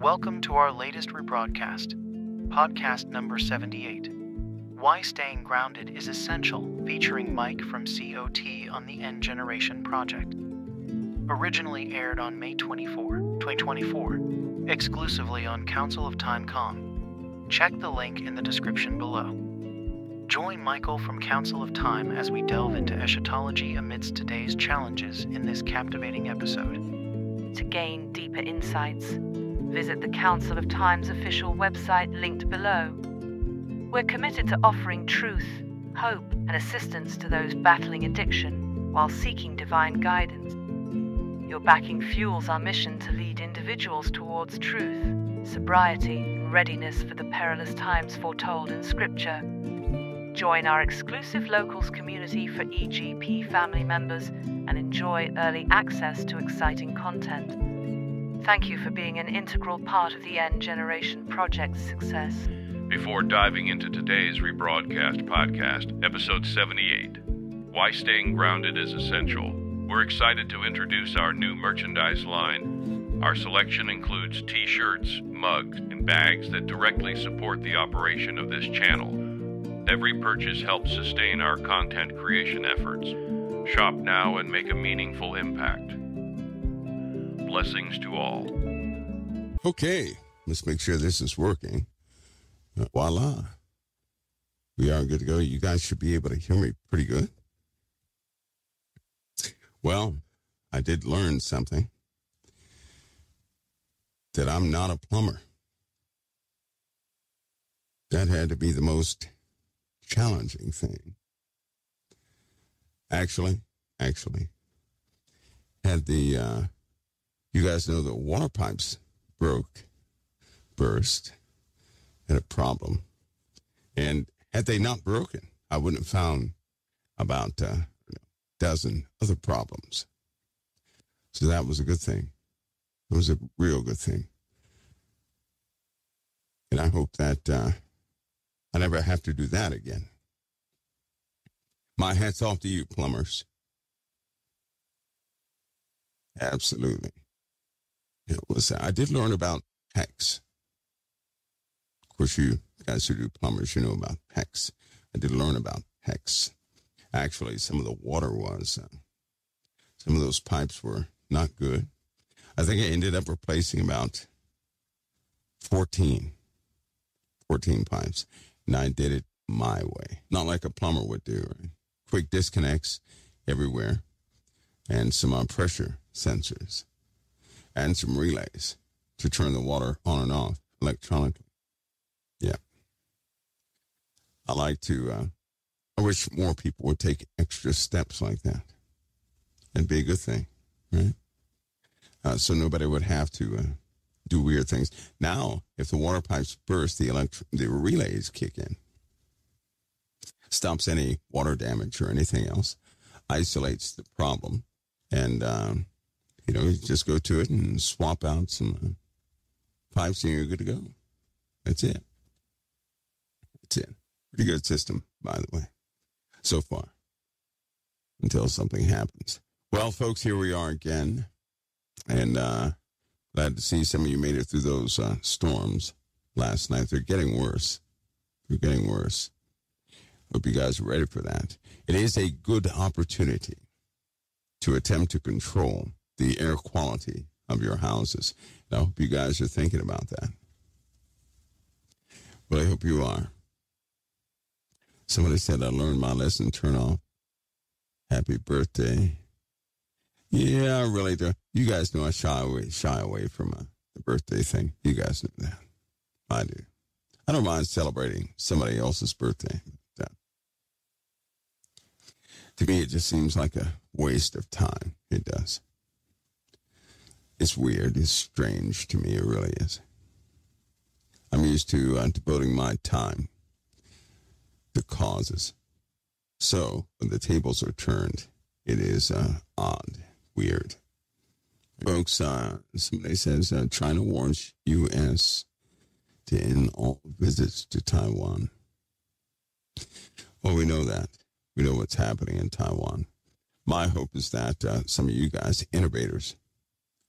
Welcome to our latest rebroadcast, podcast number 78. Why Staying Grounded is Essential, featuring Mike from COT on the End Generation Project. Originally aired on May 24, 2024, exclusively on Council of Time.com. Check the link in the description below. Join Michael from Council of Time as we delve into eschatology amidst today's challenges in this captivating episode. To gain deeper insights, visit the Council of Time's official website linked below. We're committed to offering truth, hope, and assistance to those battling addiction while seeking divine guidance. Your backing fuels our mission to lead individuals towards truth, sobriety, and readiness for the perilous times foretold in Scripture. Join our exclusive Locals community for EGP family members and enjoy early access to exciting content. Thank you for being an integral part of the End Generation Project's success. Before diving into today's rebroadcast podcast, episode 78, Why Staying Grounded is Essential, we're excited to introduce our new merchandise line. Our selection includes t-shirts, mugs, and bags that directly support the operation of this channel. Every purchase helps sustain our content creation efforts. Shop now and make a meaningful impact. Blessings to all. Okay, let's make sure this is working. Voila. We are good to go. You guys should be able to hear me pretty good. Well, I did learn something. That I'm not a plumber. That had to be the most challenging thing. Actually, had the, you guys know the water pipes burst, had a problem. And had they not broken, I wouldn't have found about a dozen other problems. So that was a good thing. It was a real good thing. And I hope that, I never have to do that again. My hat's off to you, plumbers. Absolutely. It was, I did learn about PEX. Of course, you guys who do plumbers, you know about PEX. I did learn about PEX. Actually, some of the water was, some of those pipes were not good. I think I ended up replacing about 14 pipes. And I did it my way. Not like a plumber would do, right? Quick disconnects everywhere. And some pressure sensors. And some relays to turn the water on and off electronically. Yeah. I like to, I wish more people would take extra steps like that. That'd be a good thing, right? So nobody would have to do weird things. Now, if the water pipes burst, the relays kick in. Stops any water damage or anything else. Isolates the problem. And, you just go to it and swap out some pipes and you're good to go. That's it. Pretty good system, by the way, so far. Until something happens. Well, folks, here we are again. And, glad to see some of you made it through those storms last night. They're getting worse. Hope you guys are ready for that. It is a good opportunity to attempt to control the air quality of your houses. And I hope you guys are thinking about that. Well, I hope you are. Somebody said, I learned my lesson, turn off. Happy birthday. Yeah, I really do. You guys know I shy away from the birthday thing. You guys know that. I do. I don't mind celebrating somebody else's birthday. To me, it just seems like a waste of time. It does. It's weird. It's strange to me. It really is. I'm used to devoting my time to causes. So when the tables are turned, it is odd, weird. Folks, somebody says, China warns U.S. to end all visits to Taiwan. Well, we know that. We know what's happening in Taiwan. My hope is that some of you guys, innovators,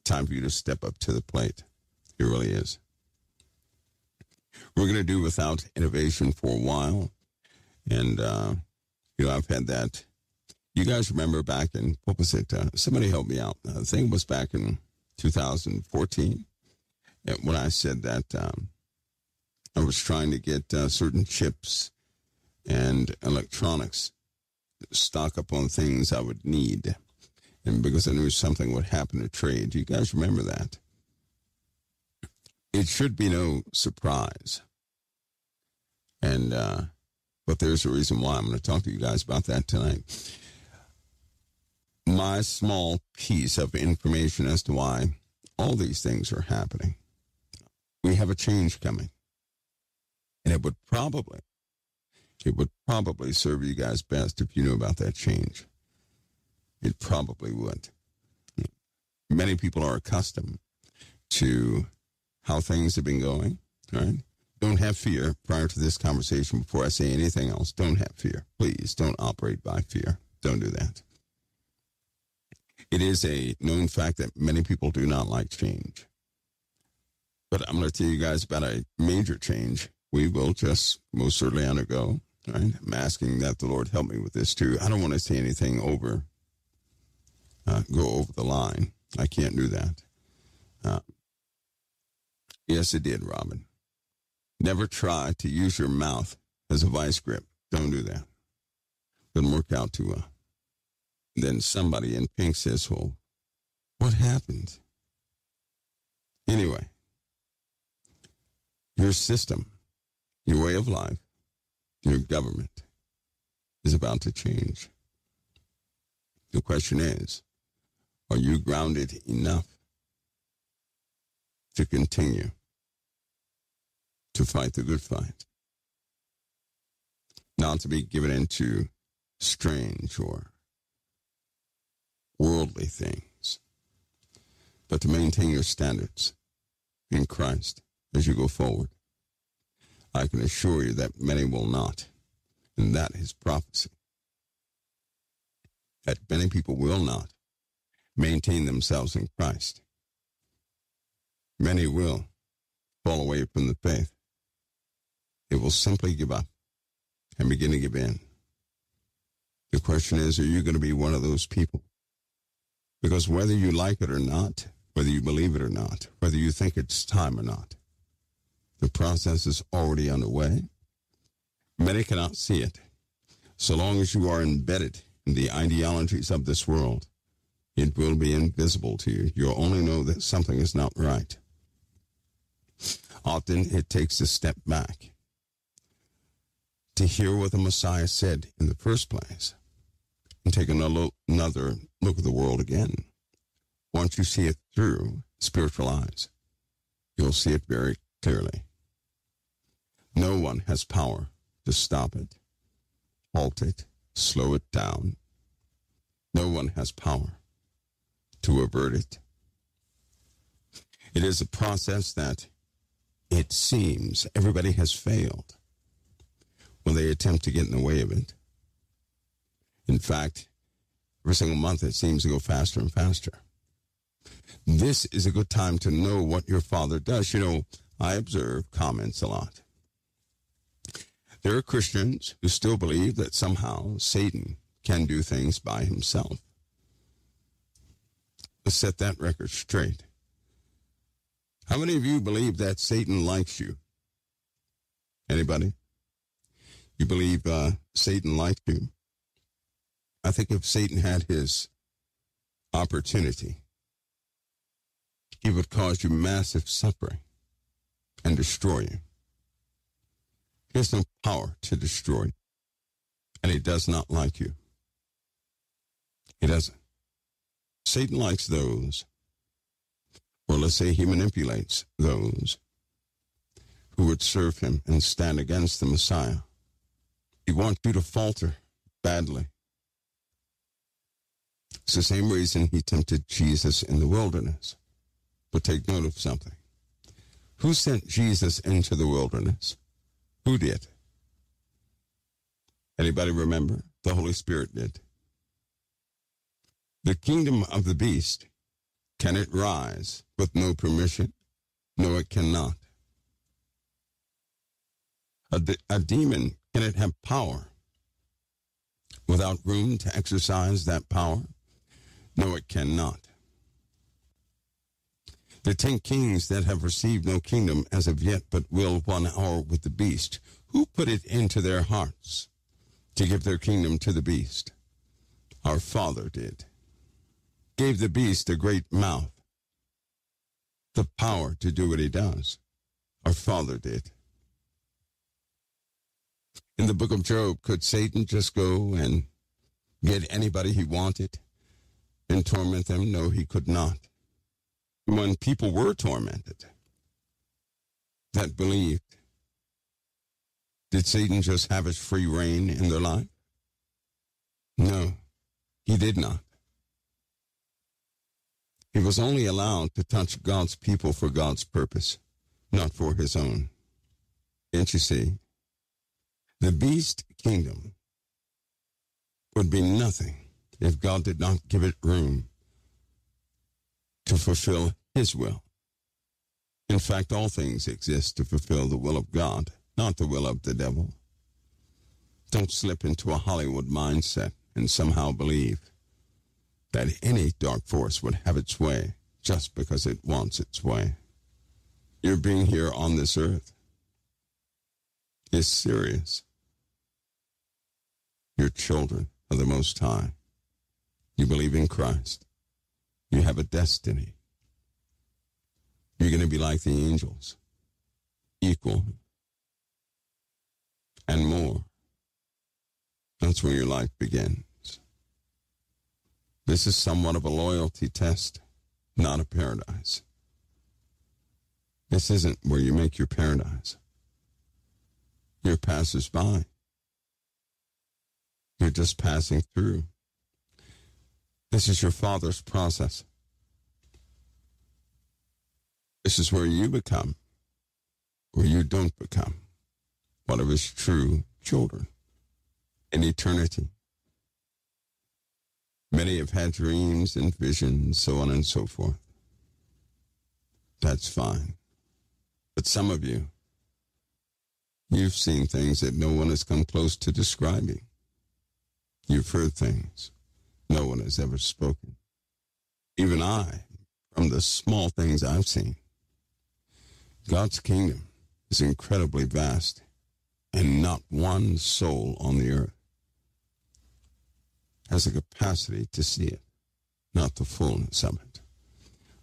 time for you to step up to the plate. It really is. We're going to do without innovation for a while. And, I've had that. You guys remember back in, what was it? Somebody help me out. The thing was back in 2014 when I said that I was trying to get certain chips and electronics stock up on things I would need. And because I knew something would happen to trade. You guys remember that? It should be no surprise. And, but there's a reason why. I'm going to talk to you guys about that tonight. My small piece of information as to why all these things are happening. We have a change coming. And it would probably serve you guys best if you knew about that change. It probably would. Many people are accustomed to how things have been going, right? Don't have fear prior to this conversation before I say anything else. Don't have fear. Please don't operate by fear. Don't do that. It is a known fact that many people do not like change. But I'm going to tell you guys about a major change we will just most certainly undergo, right? I'm asking that the Lord help me with this too. I don't want to say anything over. Go over the line. I can't do that. Yes, it did, Robin. Never try to use your mouth as a vice grip. Don't do that. Doesn't work out too well. Then somebody in pink says, well, what happened? Anyway, your system, your way of life, your government is about to change. The question is, are you grounded enough to continue to fight the good fight? Not to be given into strange or worldly things, but to maintain your standards in Christ as you go forward. I can assure you that many will not, and that is prophecy. That many people will not maintain themselves in Christ. Many will fall away from the faith. They will simply give up and begin to give in. The question is, are you going to be one of those people? Because whether you like it or not, whether you believe it or not, whether you think it's time or not, the process is already underway. Many cannot see it. So long as you are embedded in the ideologies of this world, it will be invisible to you. You'll only know that something is not right. Often it takes a step back to hear what the Messiah said in the first place and take another look at the world again. Once you see it through spiritual eyes, you'll see it very clearly. No one has power to stop it, halt it, slow it down. No one has power to avert it. It is a process that it seems everybody has failed when they attempt to get in the way of it. In fact, every single month it seems to go faster and faster. This is a good time to know what your Father does. You know, I observe comments a lot. There are Christians who still believe that somehow Satan can do things by himself. Let's set that record straight. How many of you believe that Satan likes you? Anybody? You believe Satan likes you? I think if Satan had his opportunity, he would cause you massive suffering and destroy you. He has no power to destroy you, and he does not like you. He doesn't. Satan likes those. Well, let's say he manipulates those who would serve him and stand against the Messiah. He wants you to falter badly. It's the same reason he tempted Jesus in the wilderness. But take note of something. Who sent Jesus into the wilderness? Who did? Anybody remember? The Holy Spirit did. The kingdom of the beast, can it rise with no permission? No, it cannot. A demon, can it have power without room to exercise that power? No, it cannot. The 10 kings that have received no kingdom as of yet, but will 1 hour with the beast. Who put it into their hearts to give their kingdom to the beast? Our Father did. Gave the beast a great mouth, the power to do what he does. Our Father did. In the book of Job, could Satan just go and get anybody he wanted and torment them? No, he could not. When people were tormented that believed, did Satan just have his free reign in their life? No, he did not. He was only allowed to touch God's people for God's purpose, not for his own. Can't you see? The beast kingdom would be nothing if God did not give it room to fulfill his will. In fact, all things exist to fulfill the will of God, not the will of the devil. Don't slip into a Hollywood mindset and somehow believe that any dark force would have its way just because it wants its way. Your being here on this earth is serious. Your children are the Most High. You believe in Christ. You have a destiny. You're going to be like the angels, equal, and more. That's where your life begins. This is somewhat of a loyalty test, not a paradise. This isn't where you make your paradise. You're passers-by. You're just passing through. This is your Father's process. This is where you become, or you don't become, one of his true children in eternity. Many have had dreams and visions, so on and so forth. That's fine. But some of you, you've seen things that no one has come close to describing. You've heard things no one has ever spoken. Even I, from the small things I've seen, God's kingdom is incredibly vast, and not one soul on the earth has the capacity to see it, not the fullness of it.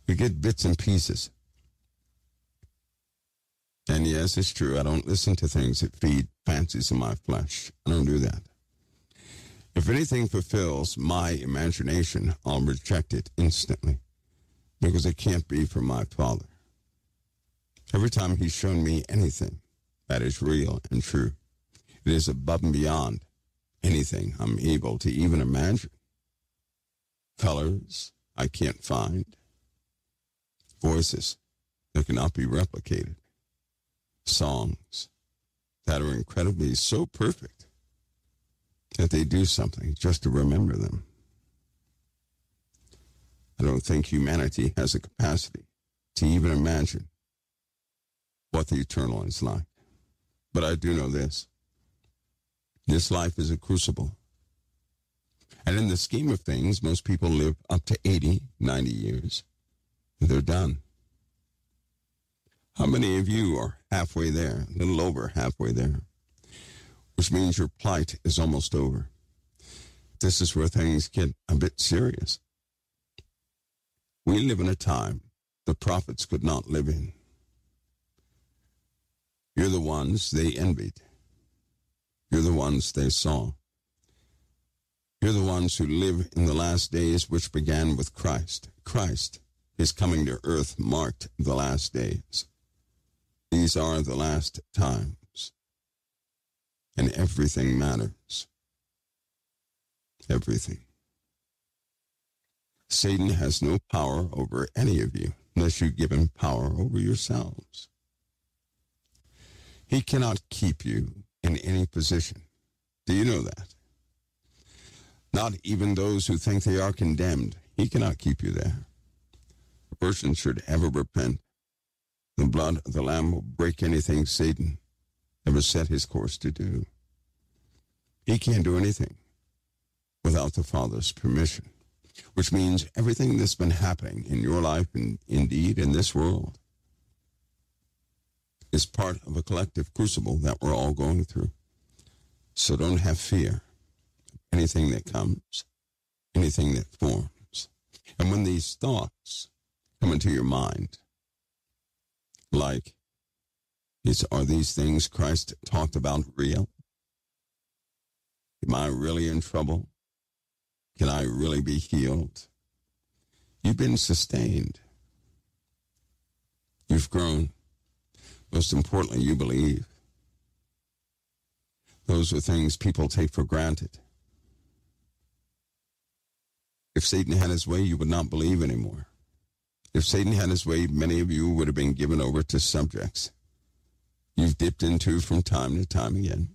We get bits and pieces. And yes, it's true, I don't listen to things that feed fancies in my flesh. I don't do that. If anything fulfills my imagination, I'll reject it instantly, because it can't be from my Father. Every time he's shown me anything that is real and true, it is above and beyond anything I'm able to even imagine. Colors I can't find. Voices that cannot be replicated. Songs that are incredibly so perfect that they do something just to remember them. I don't think humanity has the capacity to even imagine what the eternal is like. But I do know this. This life is a crucible. And in the scheme of things, most people live up to 80, 90 years, and they're done. How many of you are halfway there, a little over halfway there? Which means your plight is almost over. This is where things get a bit serious. We live in a time the prophets could not live in. You're the ones they envied. You're the ones they saw. You're the ones who live in the last days, which began with Christ. Christ, his coming to earth, marked the last days. These are the last times. And everything matters. Everything. Satan has no power over any of you unless you give him power over yourselves. He cannot keep you in any position. Do you know that? Not even those who think they are condemned. He cannot keep you there. A person should ever repent The blood of the Lamb will break anything Satan ever set his course to do. He can't do anything without the Father's permission, which means everything that's been happening in your life and indeed in this world is part of a collective crucible that we're all going through. So don't have fear of anything that comes, anything that forms. And when these thoughts come into your mind, like, are these things Christ talked about real? Am I really in trouble? Can I really be healed? You've been sustained. You've grown. Most importantly, you believe. Those are things people take for granted. If Satan had his way, you would not believe anymore. If Satan had his way, many of you would have been given over to subjects you've dipped into from time to time again.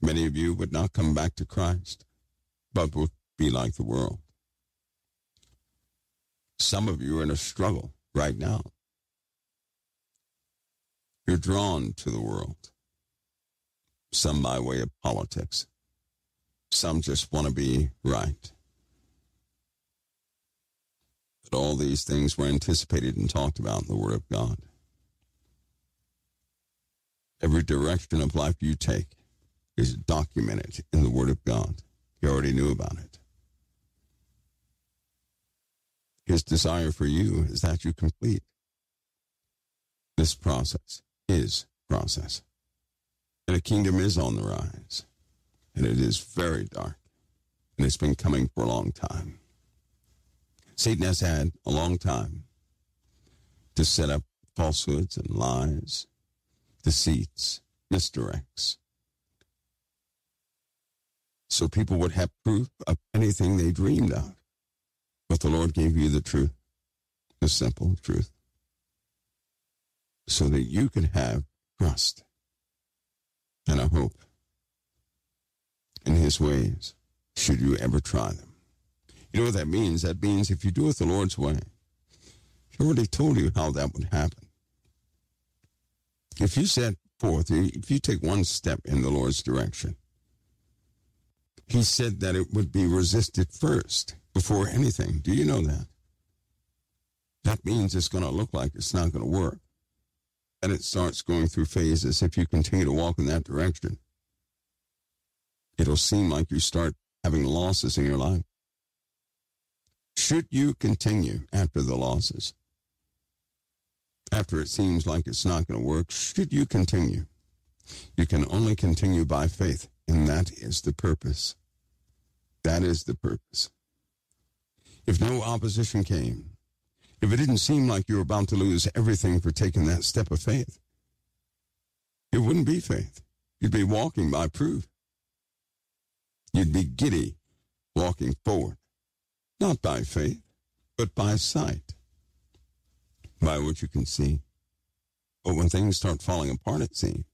Many of you would not come back to Christ, but would be like the world. Some of you are in a struggle right now. You're drawn to the world, some by way of politics. Some just want to be right. But all these things were anticipated and talked about in the Word of God. Every direction of life you take is documented in the Word of God. He already knew about it. His desire for you is that you complete this process, his process. And a kingdom is on the rise, and it is very dark, and it's been coming for a long time. Satan has had a long time to set up falsehoods and lies, deceits, misdirects, so people would have proof of anything they dreamed of. But the Lord gave you the truth, the simple truth, so that you could have trust and a hope in his ways, should you ever try them. You know what that means? That means if you do it the Lord's way, he already told you how that would happen. If you set forth, if you take one step in the Lord's direction, he said that it would be resisted first before anything. Do you know that? That means it's going to look like it's not going to work. And it starts going through phases. If you continue to walk in that direction, it'll seem like you start having losses in your life. Should you continue after the losses, after it seems like it's not going to work, should you continue? You can only continue by faith. And that is the purpose. That is the purpose. If no opposition came, if it didn't seem like you were about to lose everything for taking that step of faith, it wouldn't be faith. You'd be walking by proof. You'd be giddy walking forward, not by faith, but by sight, by what you can see. But when things start falling apart, it seems,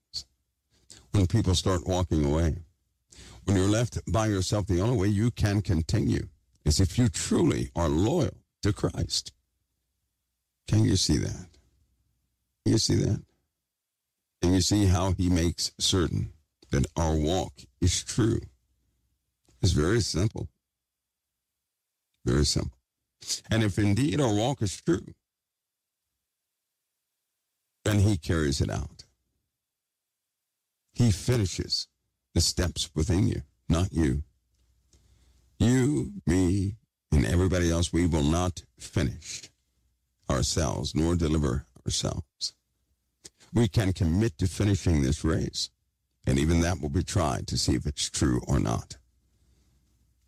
when people start walking away, when you're left by yourself, the only way you can continue is if you truly are loyal to Christ. Can you see that? Can you see that? Can you see how he makes certain that our walk is true? It's very simple. Very simple. And if indeed our walk is true, then he carries it out. He finishes the steps within you, not you. You, me, and everybody else, we will not finish ourselves nor deliver ourselves. We can commit to finishing this race, and even that will be tried to see if it's true or not.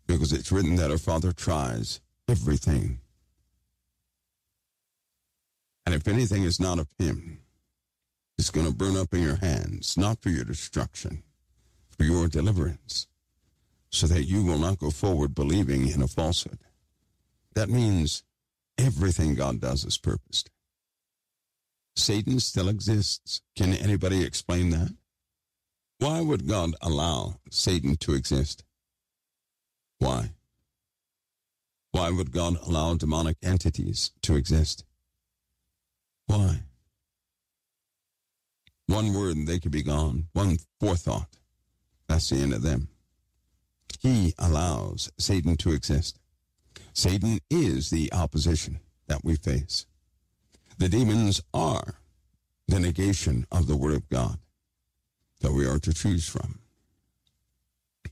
Because it's written that our Father tries everything. And if anything is not of him, it's going to burn up in your hands, not for your destruction, for your deliverance, so that you will not go forward believing in a falsehood. That means everything God does is purposed. Satan still exists. Can anybody explain that? Why would God allow Satan to exist? Why? Why would God allow demonic entities to exist? One word and they could be gone. One forethought. That's the end of them. He allows Satan to exist. Satan is the opposition that we face. The demons are the negation of the Word of God that we are to choose from.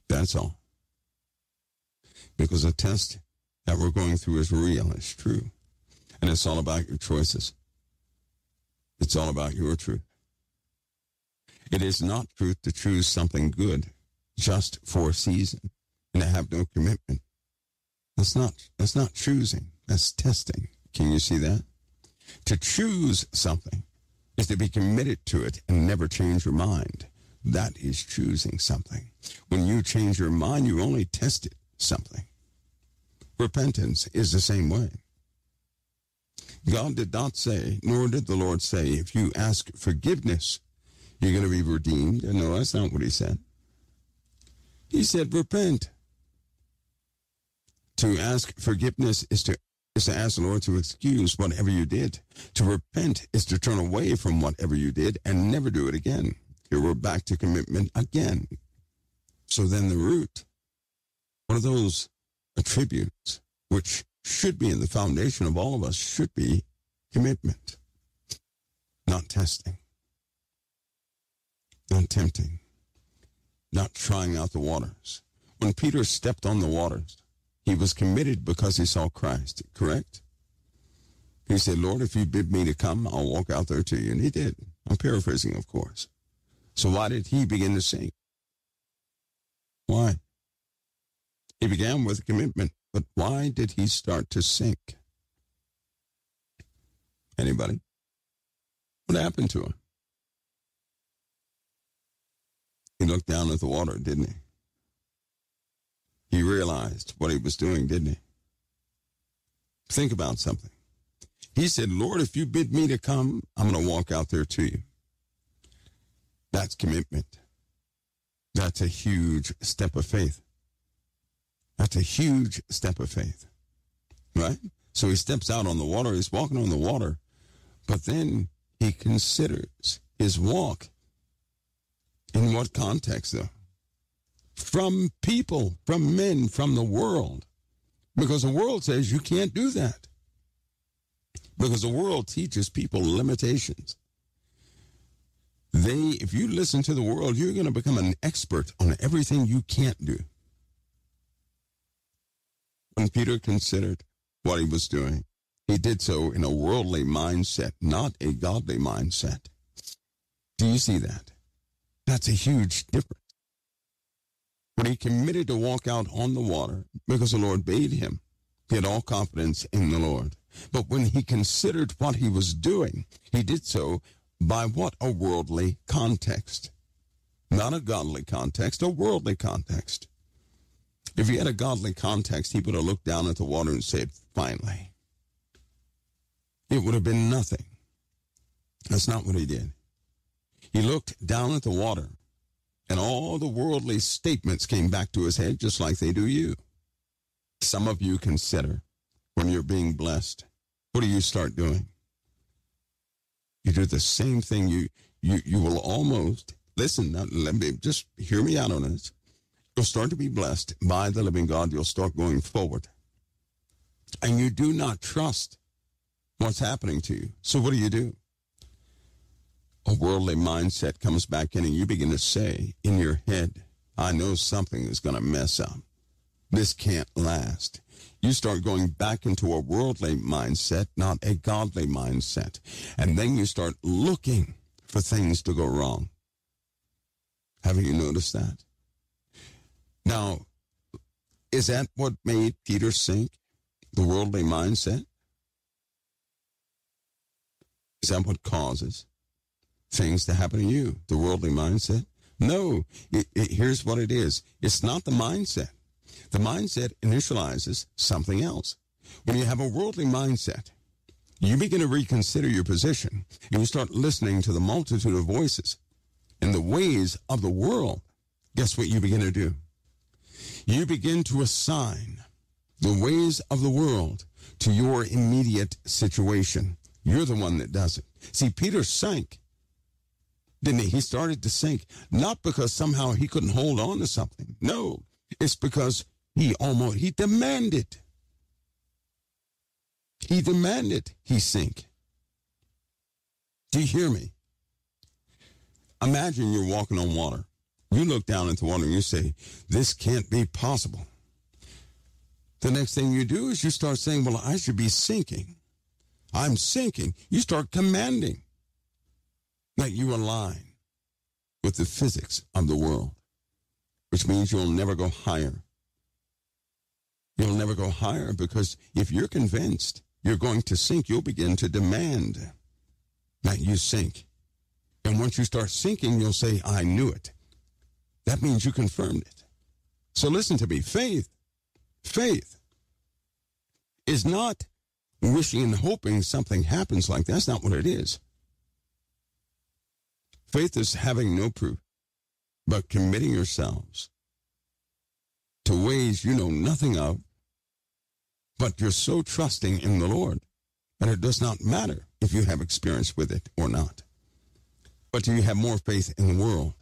That's all. Because the test that we're going through is real, it's true. And it's all about your choices. It's all about your truth. It is not truth to choose something good just for a season and to have no commitment. That's not choosing. That's testing. Can you see that? To choose something is to be committed to it and never change your mind. That is choosing something. When you change your mind, you only tested something. Repentance is the same way. God did not say, nor did the Lord say, if you ask forgiveness, you're going to be redeemed. And no, that's not what he said. He said, repent. To ask forgiveness is to ask the Lord to excuse whatever you did. To repent is to turn away from whatever you did and never do it again. Here we're back to commitment again. So then the root, one of those attributes which should be in the foundation of all of us, should be commitment, not testing, not tempting, not trying out the waters. When Peter stepped on the waters, he was committed because he saw Christ, correct? He said, Lord, if you bid me to come, I'll walk out there to you. And he did. I'm paraphrasing, of course. So why did he begin to sing? Why? He began with commitment, but why did he start to sink? Anybody? What happened to him? He looked down at the water, didn't he? He realized what he was doing, didn't he? Think about something. He said, Lord, if you bid me to come, I'm going to walk out there to you. That's commitment. That's a huge step of faith. That's a huge step of faith, right? So he steps out on the water. He's walking on the water. But then he considers his walk. In what context, though? From people, from men, from the world. Because the world says you can't do that. Because the world teaches people limitations. If you listen to the world, you're going to become an expert on everything you can't do. When Peter considered what he was doing, he did so in a worldly mindset, not a godly mindset. Do you see that? That's a huge difference. When he committed to walk out on the water because the Lord bade him, he had all confidence in the Lord. But when he considered what he was doing, he did so by what? A worldly context. Not a godly context, a worldly context. If he had a godly context, he would have looked down at the water and said, finally. It would have been nothing. That's not what he did. He looked down at the water. And all the worldly statements came back to his head just like they do you. Some of you consider when you're being blessed, what do you start doing? You do the same thing. You will almost, listen, now, let me just hear me out on this. You'll start to be blessed by the living God. You'll start going forward. And you do not trust what's happening to you. So what do? A worldly mindset comes back in and you begin to say in your head, I know something is going to mess up. This can't last. You start going back into a worldly mindset, not a godly mindset. And then you start looking for things to go wrong. Haven't you noticed that? Now, is that what made Peter sink? The worldly mindset? Is that what causes things to happen to you, the worldly mindset? No, here's what it is. It's not the mindset. The mindset initializes something else. When you have a worldly mindset, you begin to reconsider your position, and you start listening to the multitude of voices and the ways of the world. Guess what you begin to do? You begin to assign the ways of the world to your immediate situation. You're the one that does it. See, Peter sank didn't he? He started to sink, not because somehow he couldn't hold on to something. No, it's because he demanded. He demanded he sink. Do you hear me? Imagine you're walking on water. You look down into water and you say, this can't be possible. The next thing you do is you start saying, well, I should be sinking. I'm sinking. You start commanding that you align with the physics of the world, which means you'll never go higher. You'll never go higher because if you're convinced you're going to sink, you'll begin to demand that you sink. And once you start sinking, you'll say, I knew it. That means you confirmed it. So listen to me. Faith is not wishing and hoping something happens like that. That's not what it is. Faith is having no proof, but committing yourselves to ways you know nothing of, but you're so trusting in the Lord that it does not matter if you have experience with it or not. But do you have more faith in the world?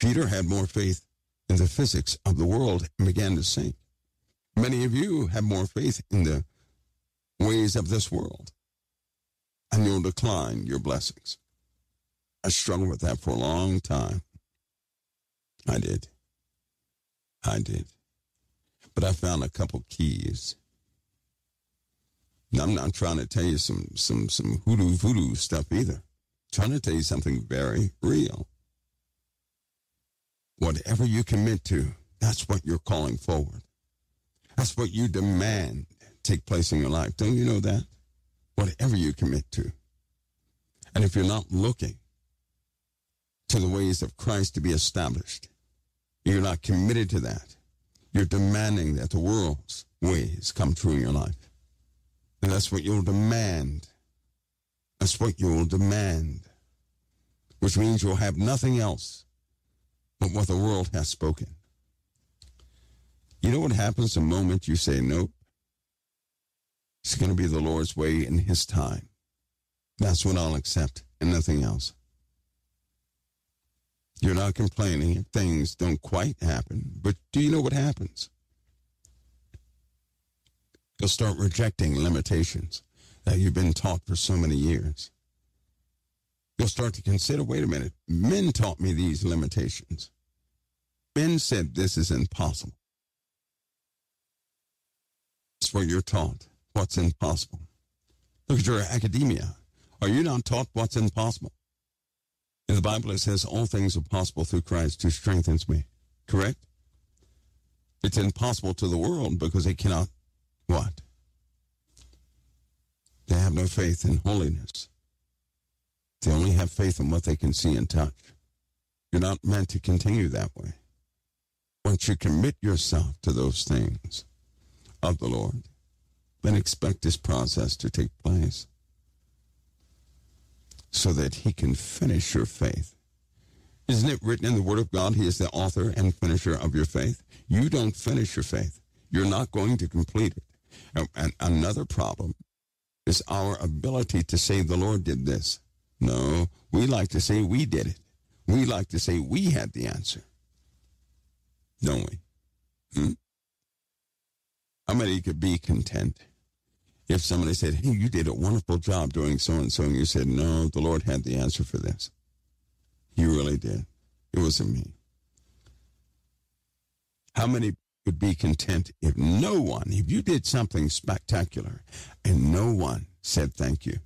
Peter had more faith in the physics of the world and began to sink. Many of you have more faith in the ways of this world, and you'll decline your blessings. I struggled with that for a long time. I did. But I found a couple keys. And I'm not trying to tell you some hoodoo voodoo stuff either. I'm trying to tell you something very real. Whatever you commit to, that's what you're calling forward. That's what you demand take place in your life. Don't you know that? Whatever you commit to. And if you're not looking to the ways of Christ to be established, you're not committed to that. You're demanding that the world's ways come true in your life. And that's what you'll demand. Which means you'll have nothing else but what the world has spoken. You know what happens the moment you say, nope, it's going to be the Lord's way in his time. That's what I'll accept and nothing else. You're not complaining if things don't quite happen, but do you know what happens? You'll start rejecting limitations that you've been taught for so many years. You'll start to consider, wait a minute, men taught me these limitations. Men said this is impossible. That's where you're taught what's impossible. Look at your academia. Are you not taught what's impossible? In the Bible, it says, all things are possible through Christ who strengthens me. Correct? It's impossible to the world because they cannot, what? They have no faith in holiness. They only have faith in what they can see and touch. You're not meant to continue that way. Once you commit yourself to those things of the Lord, then expect this process to take place, so that he can finish your faith. Isn't it written in the Word of God, he is the author and finisher of your faith? You don't finish your faith. You're not going to complete it. And another problem is our ability to say the Lord did this. No, we like to say we did it. We like to say we had the answer. Don't we? How many could be content if somebody said, hey, you did a wonderful job doing so-and-so, and you said, no, the Lord had the answer for this. He really did. It wasn't me. How many would be content if no one, if you did something spectacular and no one said thank you?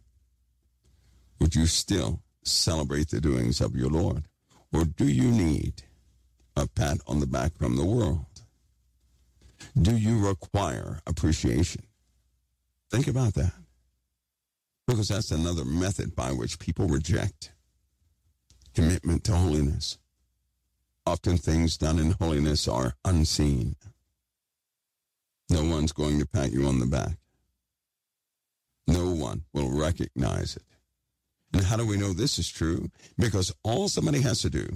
Would you still celebrate the doings of your Lord? Or do you need a pat on the back from the world? Do you require appreciation? Think about that, because that's another method by which people reject commitment to holiness. Often things done in holiness are unseen. No one's going to pat you on the back. No one will recognize it. And how do we know this is true? Because all somebody has to do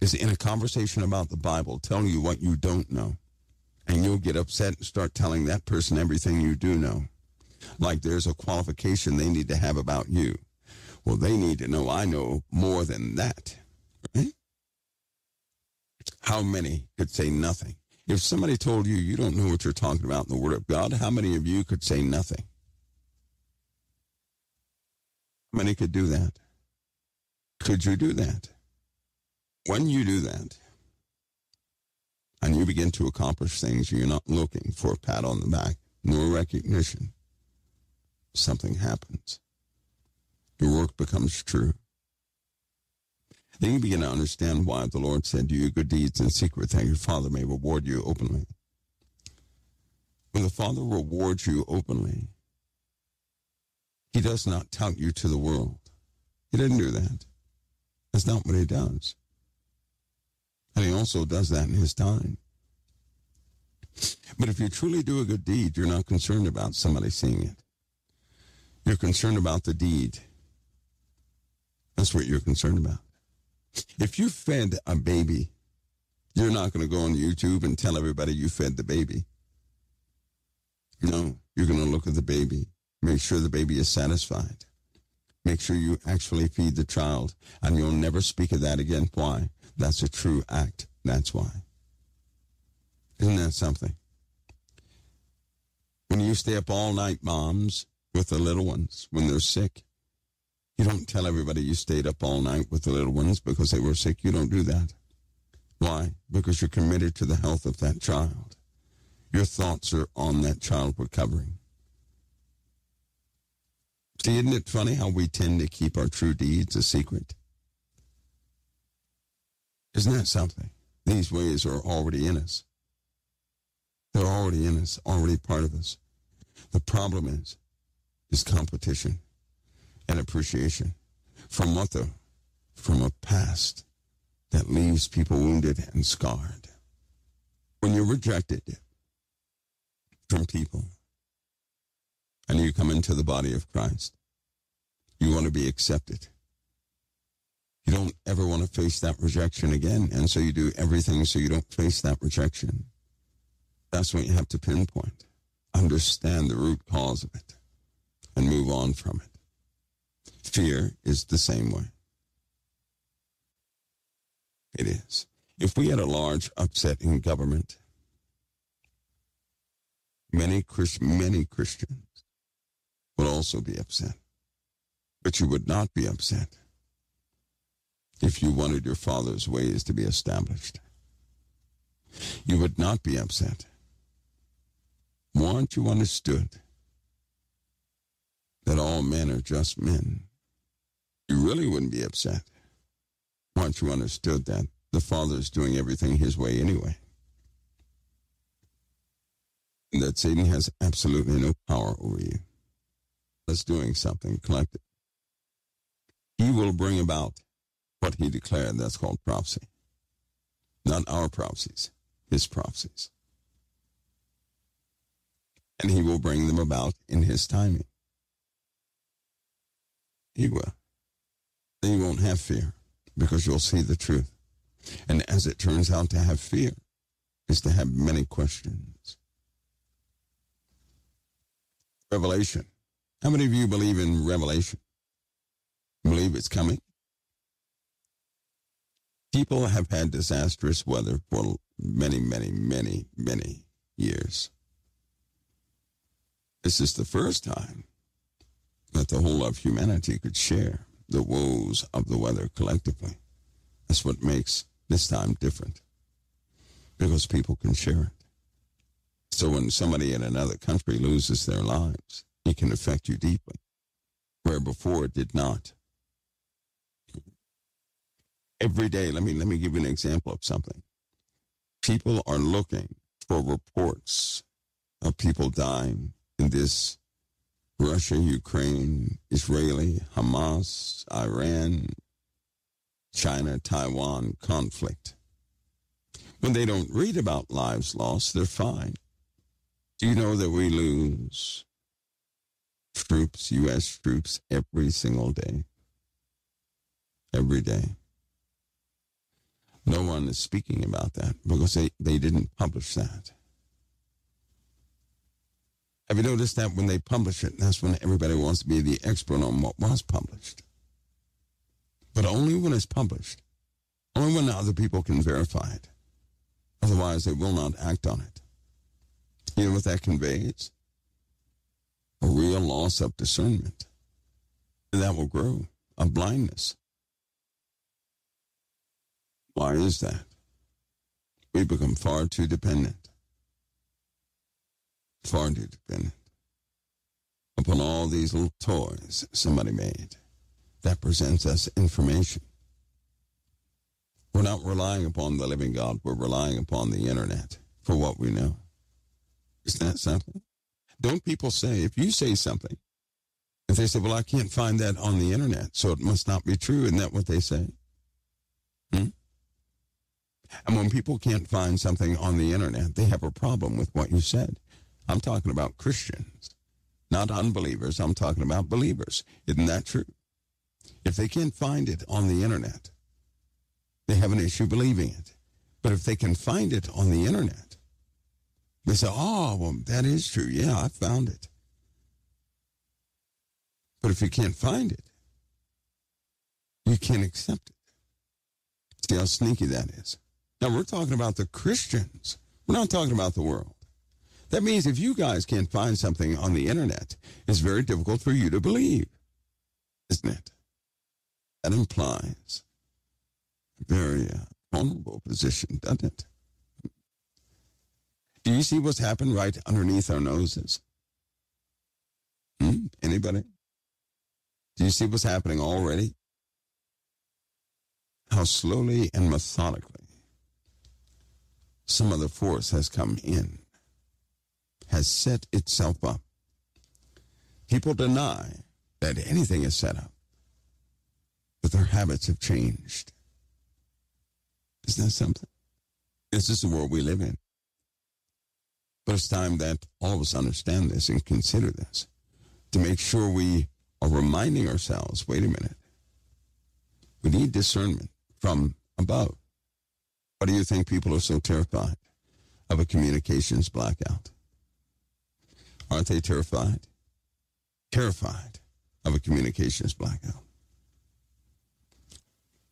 is in a conversation about the Bible tell you what you don't know, and you'll get upset and start telling that person everything you do know. Like there's a qualification they need to have about you. Well, they need to know I know more than that, right? How many could say nothing? If somebody told you, you don't know what you're talking about in the Word of God, how many of you could say nothing? How many could do that? Could you do that? When you do that, and you begin to accomplish things, you're not looking for a pat on the back, nor recognition. Something happens. Your work becomes true. Then you begin to understand why the Lord said, do your good deeds in secret, that your Father may reward you openly. When the Father rewards you openly, He does not tout you to the world. He didn't do that. That's not what He does. And He also does that in His time. But if you truly do a good deed, you're not concerned about somebody seeing it. You're concerned about the deed. That's what you're concerned about. If you fed a baby, you're not going to go on YouTube and tell everybody you fed the baby. No, you're going to look at the baby, make sure the baby is satisfied. Make sure you actually feed the child, and you'll never speak of that again. Why? That's a true act. That's why. Isn't that something? When you stay up all night, moms, with the little ones, when they're sick, you don't tell everybody you stayed up all night with the little ones because they were sick. You don't do that. Why? Because you're committed to the health of that child. Your thoughts are on that child recovering. See, isn't it funny how we tend to keep our true deeds a secret? Isn't that something? These ways are already in us. They're already in us, already part of us. The problem is competition and appreciation. From what though? From a past that leaves people wounded and scarred. When you're rejected from people, and you come into the body of Christ, you want to be accepted. You don't ever want to face that rejection again, and so you do everything so you don't face that rejection. That's what you have to pinpoint. Understand the root cause of it, and move on from it. Fear is the same way. It is. If we had a large upset in government, many Christians would also be upset. But you would not be upset if you wanted your Father's ways to be established. You would not be upset once you understood that all men are just men. You really wouldn't be upset once you understood that the Father's doing everything His way anyway, and that Satan has absolutely no power over you. That's doing something collective. He will bring about what He declared. That's called prophecy. Not our prophecies, His prophecies. And He will bring them about in His timing. He will. Then you won't have fear because you'll see the truth. And as it turns out, to have fear is to have many questions. Revelation. How many of you believe in Revelation? Believe it's coming? People have had disastrous weather for many years. This is the first time that the whole of humanity could share the woes of the weather collectively. That's what makes this time different, because people can share it. So when somebody in another country loses their lives, it can affect you deeply, where before it did not. Every day, let me give you an example of something. People are looking for reports of people dying in this Russia, Ukraine, Israeli, Hamas, Iran, China, Taiwan conflict. When they don't read about lives lost, they're fine. Do you know that we lose troops, U.S. troops, every single day? Every day. No one is speaking about that because they didn't publish that. Have you noticed that when they publish it, that's when everybody wants to be the expert on what was published? but only when it's published, only when other people can verify it. Otherwise, they will not act on it. You know what that conveys? A real loss of discernment. And that will grow, a blindness. Why is that? We become far too dependent. Far too dependent upon all these little toys somebody made that presents us information. We're not relying upon the living God. We're relying upon the internet for what we know. Isn't that something? Don't people say, if you say something, if they say, well, I can't find that on the internet, so it must not be true. Isn't that what they say? And when people can't find something on the internet, they have a problem with what you said. I'm talking about Christians, not unbelievers. I'm talking about believers. Isn't that true? If they can't find it on the internet, they have an issue believing it. But if they can find it on the internet, they say, oh, well, that is true. Yeah, I found it. But if you can't find it, you can't accept it. See how sneaky that is. Now, we're talking about the Christians. We're not talking about the world. That means if you guys can't find something on the internet, it's very difficult for you to believe, isn't it? That implies a very vulnerable position, doesn't it? Do you see what's happened right underneath our noses? Anybody? Do you see what's happening already? How slowly and methodically some other force has come in, has set itself up. People deny that anything is set up, but their habits have changed. Isn't that something? This is the world we live in. But it's time that all of us understand this and consider this, to make sure we are reminding ourselves, wait a minute, we need discernment from above. Why do you think people are so terrified of a communications blackout? Aren't they terrified? Terrified of a communications blackout.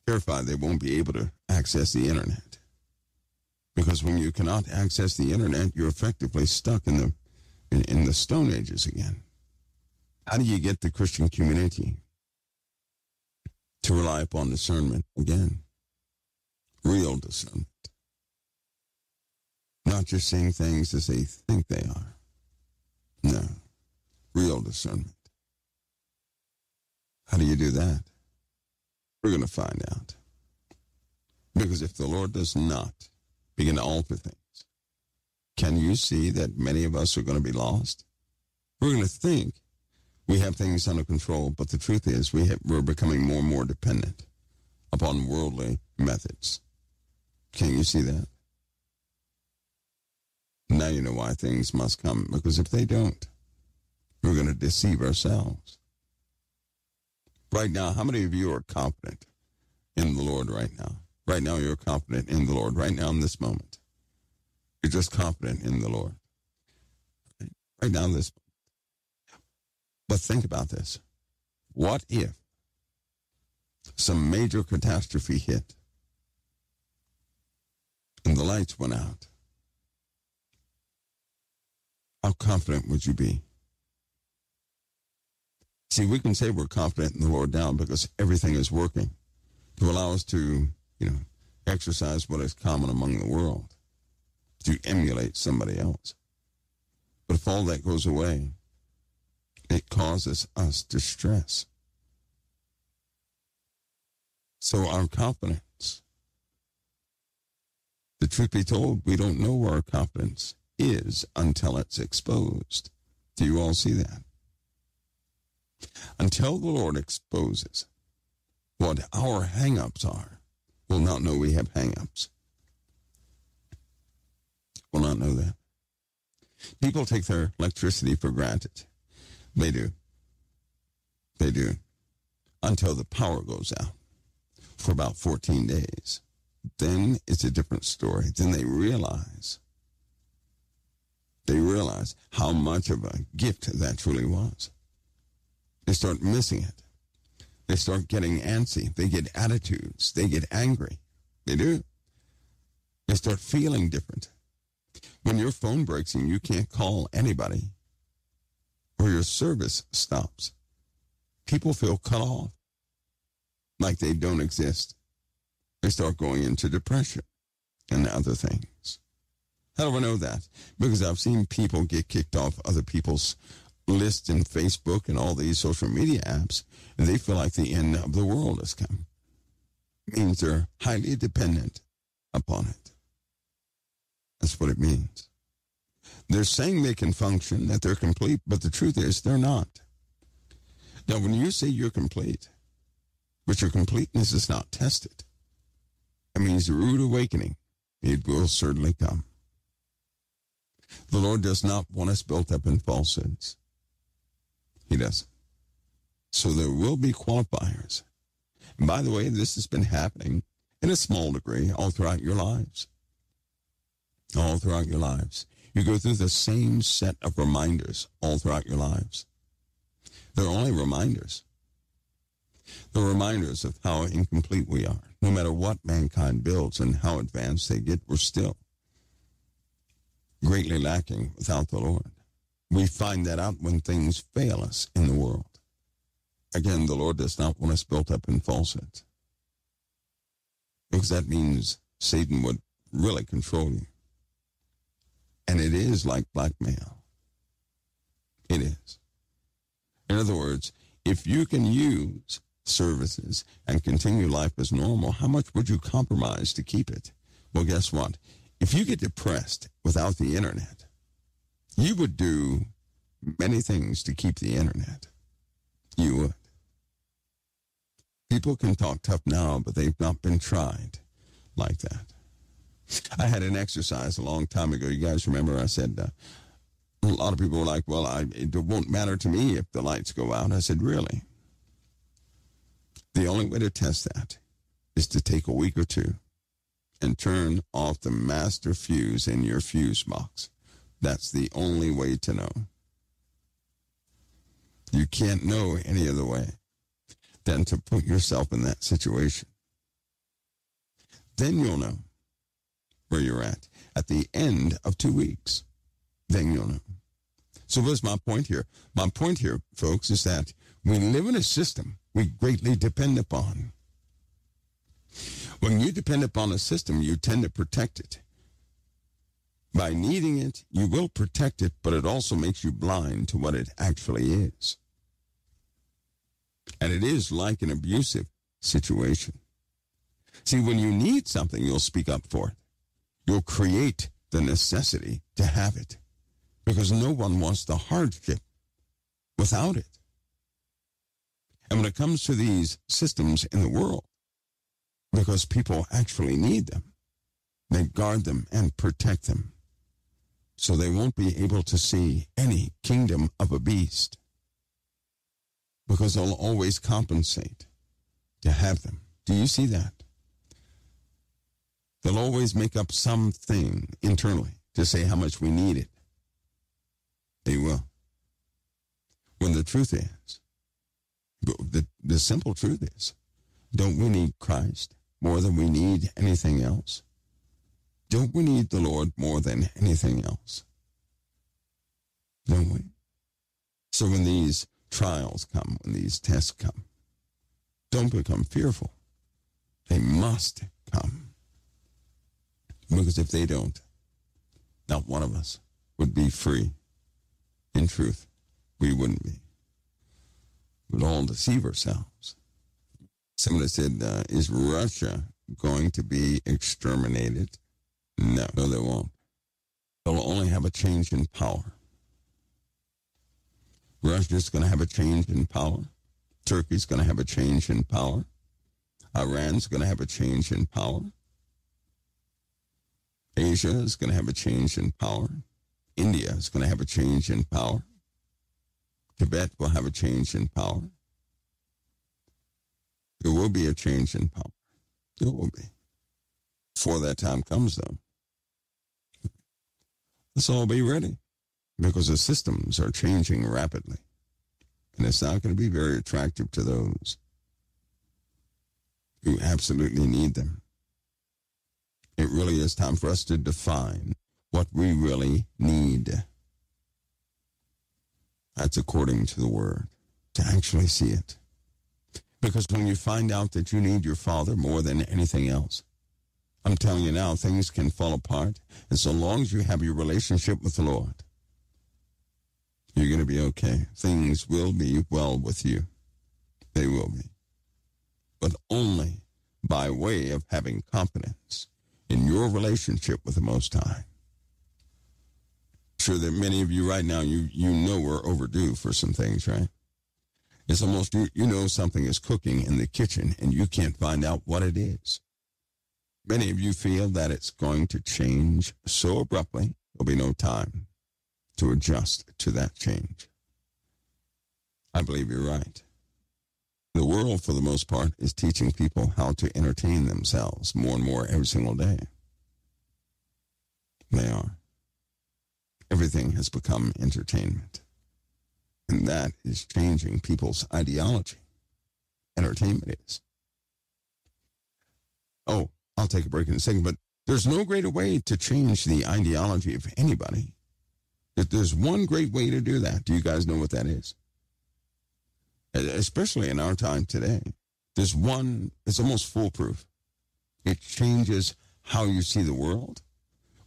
Terrified they won't be able to access the internet. Because when you cannot access the internet, you're effectively stuck in the Stone Ages again. How do you get the Christian community to rely upon discernment again? Real discernment. Not just seeing things as they think they are. No. Real discernment. How do you do that? We're going to find out. Because if the Lord does not begin to alter things, can you see that many of us are going to be lost? We're going to think we have things under control, but the truth is we're becoming more and more dependent upon worldly methods. Can you see that? Now you know why things must come, because if they don't, we're going to deceive ourselves. Right now, how many of you are confident in the Lord right now? Right now, you're confident in the Lord. Right now, in this moment, you're just confident in the Lord. Right now, in this moment. But think about this. What if some major catastrophe hit and the lights went out? How confident would you be? See, we can say we're confident in the Lord now because everything is working to allow us to, exercise what is common among the world, to emulate somebody else. But if all that goes away, it causes us distress. So our confidence, the truth be told, we don't know where our confidence is until it's exposed. Do you all see that? Until the Lord exposes what our hang-ups are, we'll not know we have hang-ups. We'll not know that. People take their electricity for granted. They do. Until the power goes out for about 14 days. Then it's a different story. Then they realize how much of a gift that truly was. They start missing it. They start getting antsy. They get attitudes. They get angry. They do. They start feeling different. When your phone breaks and you can't call anybody, or your service stops, people feel cut off, like they don't exist. They start going into depression and other things. How do I know that? Because I've seen people get kicked off other people's lists in Facebook and all these social media apps, and they feel like the end of the world has come. It means they're highly dependent upon it. That's what it means. They're saying they can function, that they're complete, but the truth is they're not. Now, when you say you're complete, but your completeness is not tested, that means the rude awakening, it will certainly come. The Lord does not want us built up in falsehoods. He doesn't. So there will be qualifiers. And by the way, this has been happening in a small degree all throughout your lives. All throughout your lives. You go through the same set of reminders all throughout your lives. They're only reminders. They're reminders of how incomplete we are. No matter what mankind builds and how advanced they get, we're still greatly lacking without the Lord. We find that out when things fail us in the world. Again, the Lord does not want us built up in falsehoods, because that means Satan would really control you. And it is like blackmail. It is. In other words, if you can use services and continue life as normal, how much would you compromise to keep it? Well, guess what? If you get depressed without the internet, you would do many things to keep the internet. You would. People can talk tough now, but they've not been tried like that. I had an exercise a long time ago. You guys remember I said, a lot of people were like, well, it won't matter to me if the lights go out. I said, really? The only way to test that is to take a week or two and turn off the master fuse in your fuse box. That's the only way to know. You can't know any other way than to put yourself in that situation. Then you'll know where you're at the end of 2 weeks. Then you'll know. So what's my point here? My point here, folks, is that we live in a system we greatly depend upon. When you depend upon a system, you tend to protect it. By needing it, you will protect it, but it also makes you blind to what it actually is. And it is like an abusive situation. See, when you need something, you'll speak up for it. You'll create the necessity to have it, because no one wants the hardship without it. And when it comes to these systems in the world, because people actually need them, they guard them and protect them, so they won't be able to see any kingdom of a beast, because they'll always compensate to have them. Do you see that? They'll always make up something internally to say how much we need it. They will. When the truth is, the simple truth is, don't we need Christ more than we need anything else? Don't we need the Lord more than anything else? Don't we? So when these trials come, when these tests come, don't become fearful. They must come. Because if they don't, not one of us would be free. In truth, we wouldn't be. We'd all deceive ourselves. Somebody said, is Russia going to be exterminated? No, they won't. They'll only have a change in power. Russia's going to have a change in power. Turkey's going to have a change in power. Iran's going to have a change in power. Asia is going to have a change in power. India is going to have a change in power. Tibet will have a change in power. There will be a change in power. There will be. Before that time comes, though, let's all be ready, because the systems are changing rapidly, and it's not going to be very attractive to those who absolutely need them. It really is time for us to define what we really need. That's according to the Word, to actually see it. Because when you find out that you need your Father more than anything else, I'm telling you now, things can fall apart. And so long as you have your relationship with the Lord, you're going to be okay. Things will be well with you. They will be. But only by way of having confidence in your relationship with the Most High. Sure that many of you right now, you know we're overdue for some things, right? It's almost, you know something is cooking in the kitchen and you can't find out what it is. Many of you feel that it's going to change so abruptly, there'll be no time to adjust to that change. I believe you're right. The world, for the most part, is teaching people how to entertain themselves more and more every single day. They are. Everything has become entertainment. And that is changing people's ideology. Entertainment is. Oh, I'll take a break in a second, but there's no greater way to change the ideology of anybody. If there's one great way to do that, do you guys know what that is? Especially in our time today. There's one, it's almost foolproof. It changes how you see the world,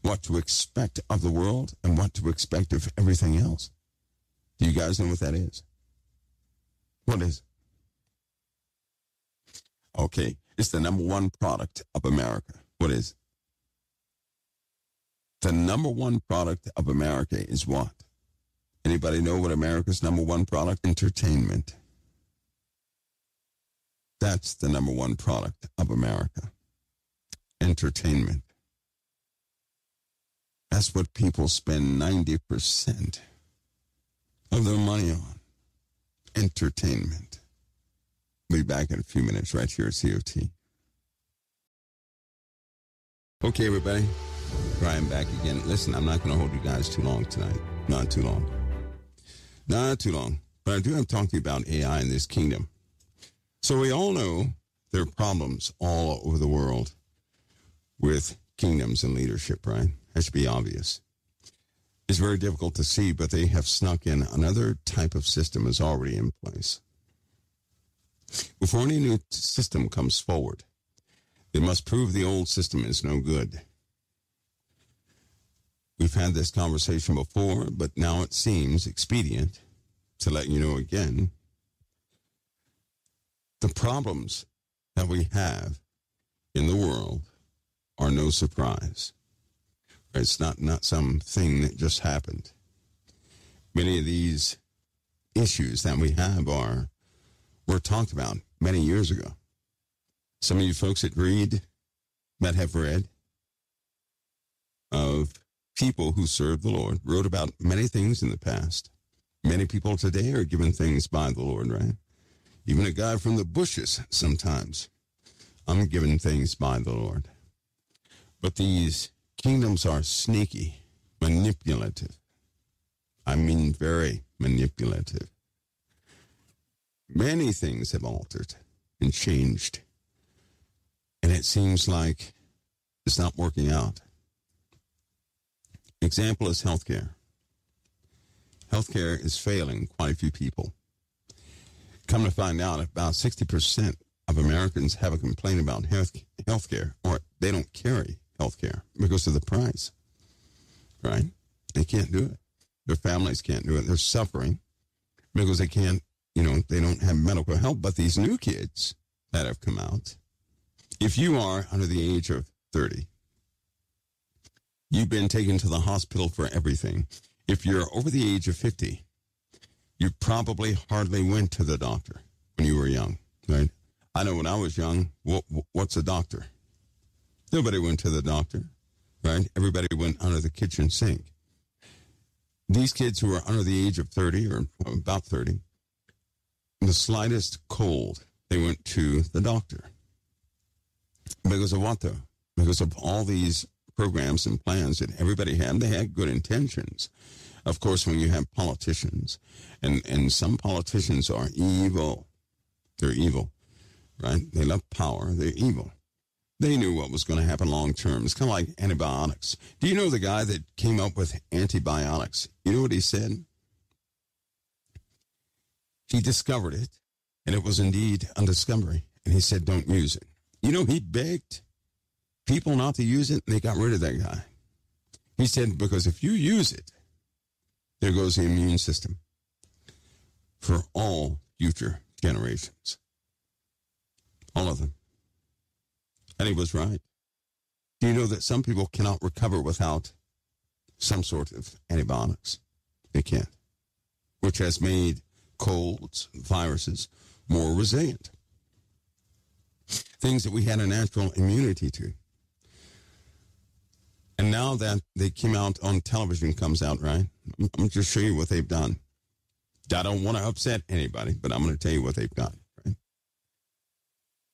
what to expect of the world, and what to expect of everything else. Do you guys know what that is? What is it? Okay, it's the number one product of America. What is it? The number one product of America is what? Anybody know what America's number one product? Entertainment. That's the number one product of America. Entertainment. That's what people spend 90% of their money on. Entertainment. We'll be back in a few minutes right here at COT. Okay, everybody. Brian back again. Listen, I'm not going to hold you guys too long tonight. Not too long. Not too long. But I do have to talk to you about AI in this kingdom. So we all know there are problems all over the world with kingdoms and leadership, right? That should be obvious. It's very difficult to see, but they have snuck in another type of system is already in place. Before any new system comes forward, they must prove the old system is no good. We've had this conversation before, but now it seems expedient to let you know again. The problems that we have in the world are no surprise. It's not something that just happened. Many of these issues that we have were talked about many years ago. Some of you folks that have read of people who served the Lord wrote about many things in the past. Many people today are given things by the Lord, right? Even a guy from the bushes sometimes. I'm given things by the Lord. But these kingdoms are sneaky, manipulative. I mean very manipulative. Many things have altered and changed. And it seems like it's not working out. Example is healthcare. Healthcare is failing quite a few people. Come to find out, about 60% of Americans have a complaint about healthcare, or they don't carry healthcare because of the price, right? They can't do it. Their families can't do it. They're suffering because they can't, they don't have medical help. But these new kids that have come out, if you are under the age of 30, you've been taken to the hospital for everything. If you're over the age of 50, you probably hardly went to the doctor when you were young, right? I know when I was young, what's a doctor? Nobody went to the doctor, right? Everybody went under the kitchen sink. These kids who are under the age of 30 or about 30, the slightest cold, they went to the doctor. Because of what, though? Because of all these programs and plans that everybody had. They had good intentions. Of course, when you have politicians, and some politicians are evil, they're evil. right? They love power. They're evil. They knew what was going to happen long term. It's kind of like antibiotics. Do you know the guy that came up with antibiotics? You know what he said? He discovered it, and it was indeed a discovery. And he said, don't use it. You know, he begged people not to use it, and they got rid of that guy. He said, because if you use it, there goes the immune system for all future generations. All of them. And he was right. Do you know that some people cannot recover without some sort of antibiotics? They can't. Which has made colds, viruses more resilient. Things that we had a natural immunity to. And now that they came out on television comes out, right? I'm going to show you what they've done. I don't want to upset anybody, but I'm going to tell you what they've done. Right?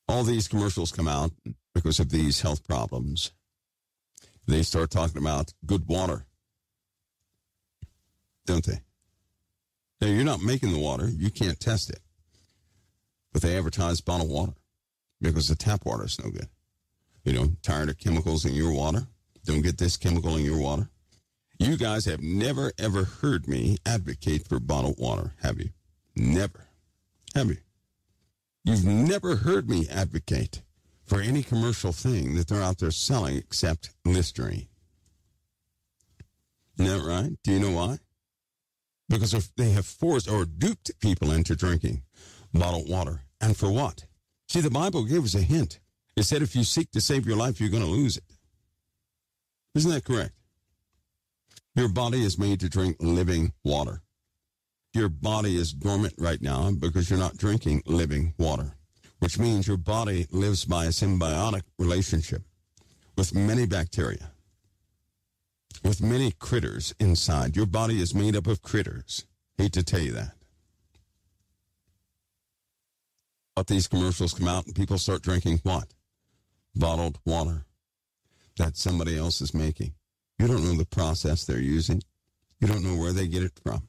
All these commercials come out because of these health problems. They start talking about good water, don't they? Now, you're not making the water. You can't test it. But they advertise bottled water because the tap water is no good. You know, tired of chemicals in your water? Don't get this chemical in your water. You guys have never, ever heard me advocate for bottled water, have you? Never. Have you? You've never heard me advocate for any commercial thing that they're out there selling except Listerine. Isn't that right? Do you know why? Because if they have forced or duped people into drinking bottled water. And for what? See, the Bible gives a hint. It said if you seek to save your life, you're going to lose it. Isn't that correct? Your body is made to drink living water. Your body is dormant right now because you're not drinking living water, which means your body lives by a symbiotic relationship with many bacteria, with many critters inside. Your body is made up of critters. Hate to tell you that. But these commercials come out and people start drinking what? Bottled water that somebody else is making. You don't know the process they're using. You don't know where they get it from.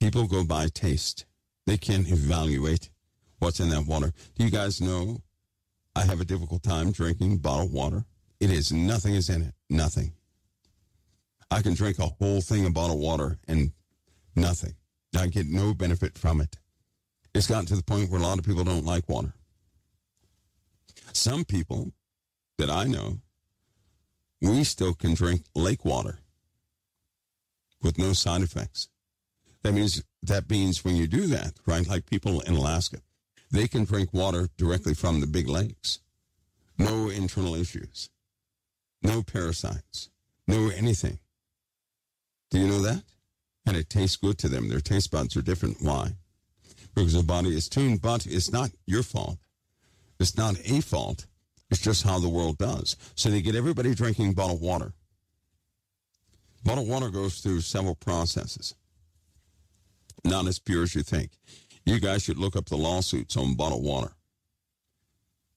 People go by taste. They can't evaluate what's in that water. Do you guys know I have a difficult time drinking bottled water? It is nothing is in it. Nothing. I can drink a whole thing of bottled water and nothing. I get no benefit from it. It's gotten to the point where a lot of people don't like water. Some people that I know, we still can drink lake water with no side effects. That means when you do that, right, like people in Alaska, they can drink water directly from the big lakes. No internal issues, no parasites, no anything. Do you know that? And it tastes good to them. Their taste buds are different. Why? Because the body is tuned, but it's not your fault. It's not a fault. It's just how the world does. So they get everybody drinking bottled water. Bottled water goes through several processes. Not as pure as you think. You guys should look up the lawsuits on bottled water.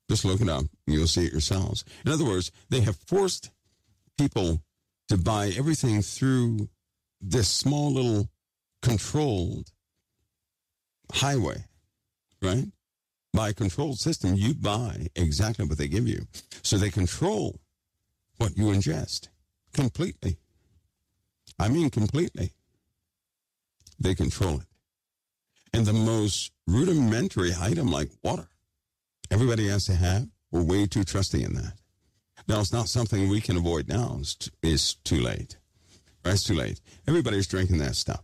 Just look it up. And you'll see it yourselves. In other words, they have forced people to buy everything through this small little controlled highway, right? By a controlled system, you buy exactly what they give you. So they control what you ingest completely. I mean completely. They control it. And the most rudimentary item like water, everybody has to have. We're way too trusting in that. Now, it's not something we can avoid now. It's too late. Right? It's too late. Everybody's drinking that stuff.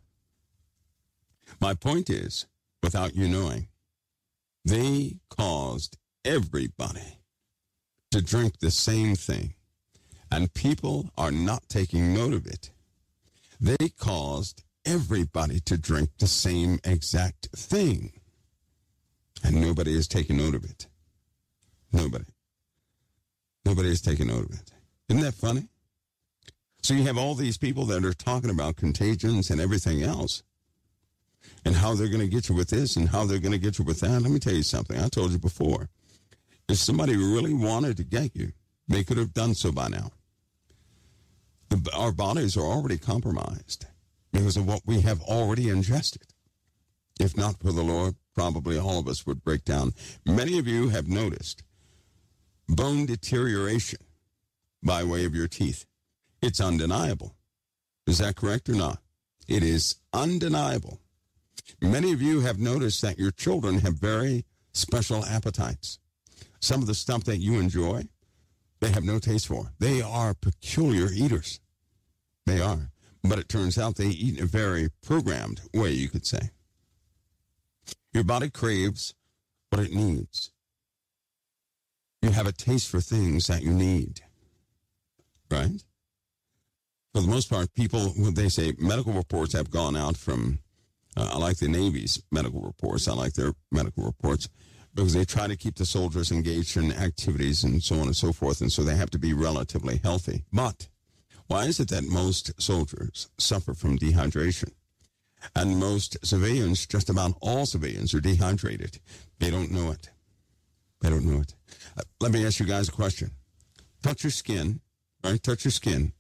My point is, without you knowing, they caused everybody to drink the same thing, and people are not taking note of it. They caused everybody to drink the same exact thing, and nobody is taking note of it. Nobody. Nobody is taking note of it. Isn't that funny? So you have all these people that are talking about contagions and everything else, and how they're going to get you with this and how they're going to get you with that. Let me tell you something. I told you before. If somebody really wanted to get you, they could have done so by now. Our bodies are already compromised because of what we have already ingested. If not for the Lord, probably all of us would break down. Many of you have noticed bone deterioration by way of your teeth. It's undeniable. Is that correct or not? It is undeniable. Many of you have noticed that your children have very special appetites. Some of the stuff that you enjoy, they have no taste for. They are peculiar eaters. They are. But it turns out they eat in a very programmed way, you could say. Your body craves what it needs. You have a taste for things that you need, right? For the most part, people, when they say medical reports have gone out from, I like the Navy's medical reports. I like their medical reports because they try to keep the soldiers engaged in activities and so on and so forth, and so they have to be relatively healthy. But why is it that most soldiers suffer from dehydration? And most civilians, just about all civilians, are dehydrated. They don't know it. They don't know it. Let me ask you guys a question. Touch your skin, right? Touch your skin.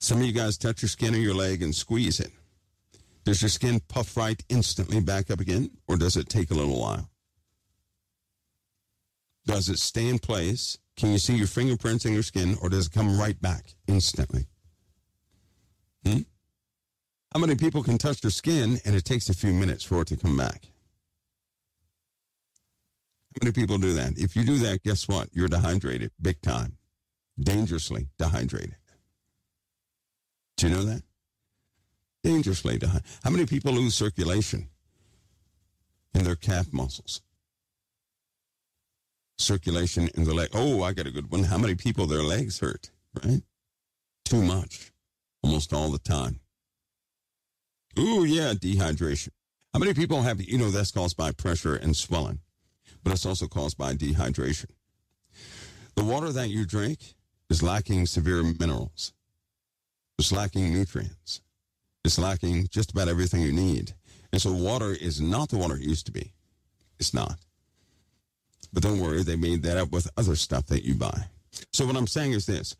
Some of you guys touch your skin or your leg and squeeze it. Does your skin puff right instantly back up again, or does it take a little while? Does it stay in place? Can you see your fingerprints in your skin, or does it come right back instantly? How many people can touch their skin, and it takes a few minutes for it to come back? How many people do that? If you do that, guess what? You're dehydrated, big time. Dangerously dehydrated. Do you know that? Dangerously dehydrated. How many people lose circulation in their calf muscles? Circulation in the leg. Oh, I got a good one. How many people, their legs hurt, right? Too much. Almost all the time. Ooh, yeah, dehydration. How many people have, you know, that's caused by pressure and swelling, but it's also caused by dehydration. The water that you drink is lacking severe minerals. It's lacking nutrients. It's lacking just about everything you need. And so water is not the water it used to be. It's not. But don't worry, they made that up with other stuff that you buy. So what I'm saying is this.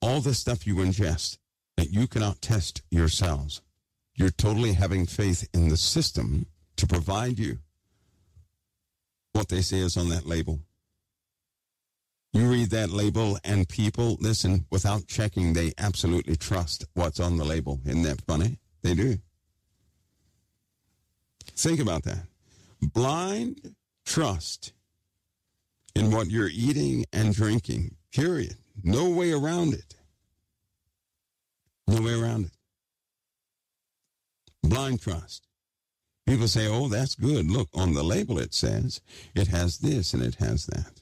All the stuff you ingest that you cannot test yourselves, you're totally having faith in the system to provide you what they say is on that label. You read that label and people, listen, without checking, they absolutely trust what's on the label. Isn't that funny? They do. Think about that. Blind trust in what you're eating and drinking, period. No way around it. No way around it. Blind trust. People say, oh, that's good. Look, on the label it says it has this and it has that,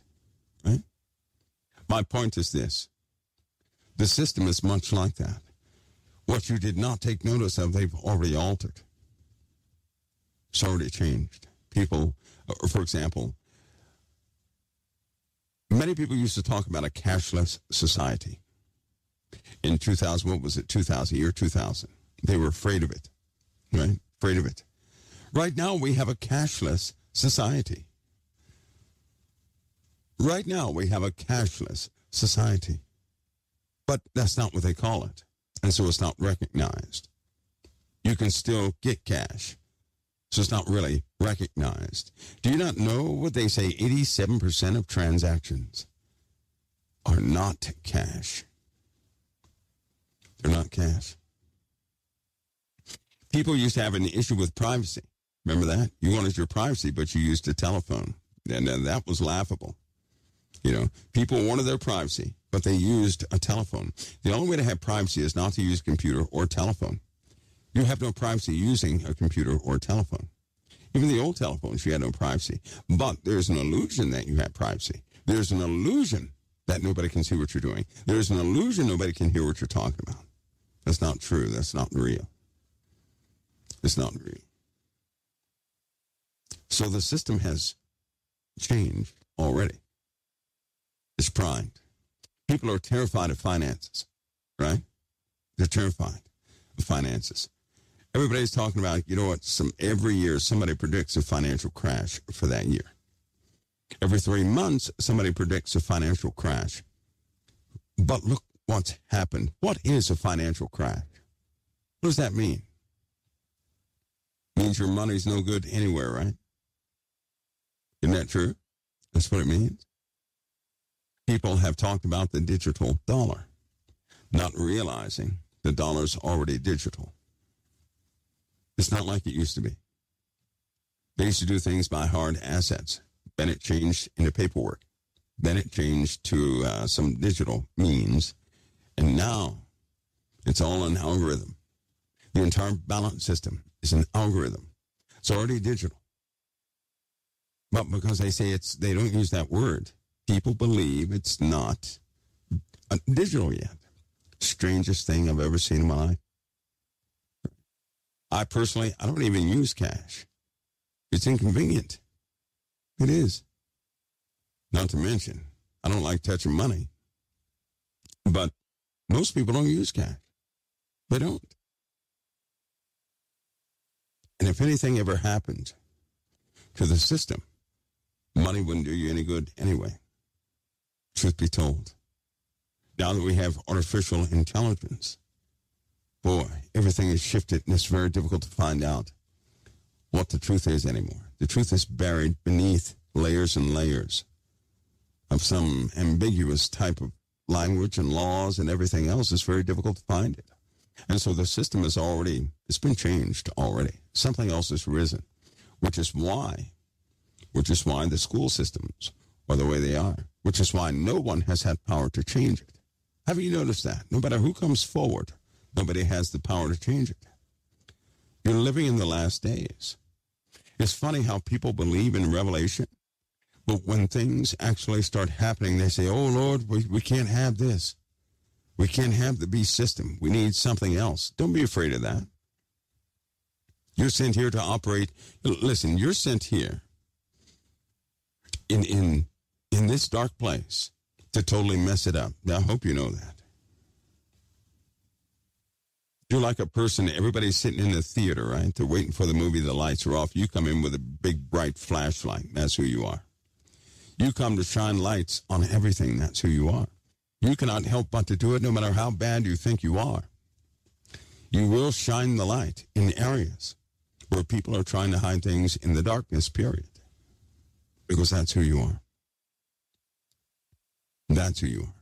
right? My point is this. The system is much like that. What you did not take notice of, they've already altered. It's already changed. People, for example, many people used to talk about a cashless society. In 2000, what was it, 2000, year 2000? They were afraid of it, right? Afraid of it. Right now, we have a cashless society. Right now, we have a cashless society. But that's not what they call it, and so it's not recognized. You can still get cash, so it's not really recognized. Do you not know what they say? 87% of transactions are not cash. They're not cash. People used to have an issue with privacy. Remember that? You wanted your privacy, but you used a telephone. And that was laughable. You know, people wanted their privacy, but they used a telephone. The only way to have privacy is not to use a computer or telephone. You have no privacy using a computer or telephone. Even the old telephones, you had no privacy. But there's an illusion that you have privacy. There's an illusion that nobody can see what you're doing. There's an illusion nobody can hear what you're talking about. That's not true. That's not real. It's not real. So the system has changed already. It's primed. People are terrified of finances, right? They're terrified of finances. Everybody's talking about, you know what, every year somebody predicts a financial crash for that year. Every 3 months, somebody predicts a financial crash. But look what's happened. What is a financial crash? What does that mean? It means your money's no good anywhere, right? Isn't that true? That's what it means. People have talked about the digital dollar, not realizing the dollar's already digital. It's not like it used to be. They used to do things by hard assets. Then it changed into paperwork. Then it changed to some digital means. And now it's all an algorithm. The entire balance system is an algorithm. It's already digital. But because they say it's, they don't use that word, people believe it's not digital yet. Strangest thing I've ever seen in my life. I personally, I don't even use cash. It's inconvenient. It is. Not to mention, I don't like touching money. But most people don't use cash. They don't. And if anything ever happened to the system, money wouldn't do you any good anyway. Truth be told. Now that we have artificial intelligence, boy, everything is shifted, and it's very difficult to find out what the truth is anymore. The truth is buried beneath layers and layers of some ambiguous type of language and laws and everything else. It's very difficult to find it. And so the system is already, it's been changed already. Something else has risen, which is why the school systems are the way they are, which is why no one has had power to change it. Have you noticed that? No matter who comes forward, nobody has the power to change it. You're living in the last days. It's funny how people believe in revelation, but when things actually start happening, they say, oh, Lord, we can't have this. We can't have the beast system. We need something else. Don't be afraid of that. You're sent here to operate. Listen, you're sent here in this dark place to totally mess it up. Now, I hope you know that. You're like a person, everybody's sitting in the theater, right? They're waiting for the movie, the lights are off. You come in with a big, bright flashlight. That's who you are. You come to shine lights on everything. That's who you are. You cannot help but to do it no matter how bad you think you are. You will shine the light in areas where people are trying to hide things in the darkness, period. Because that's who you are. That's who you are.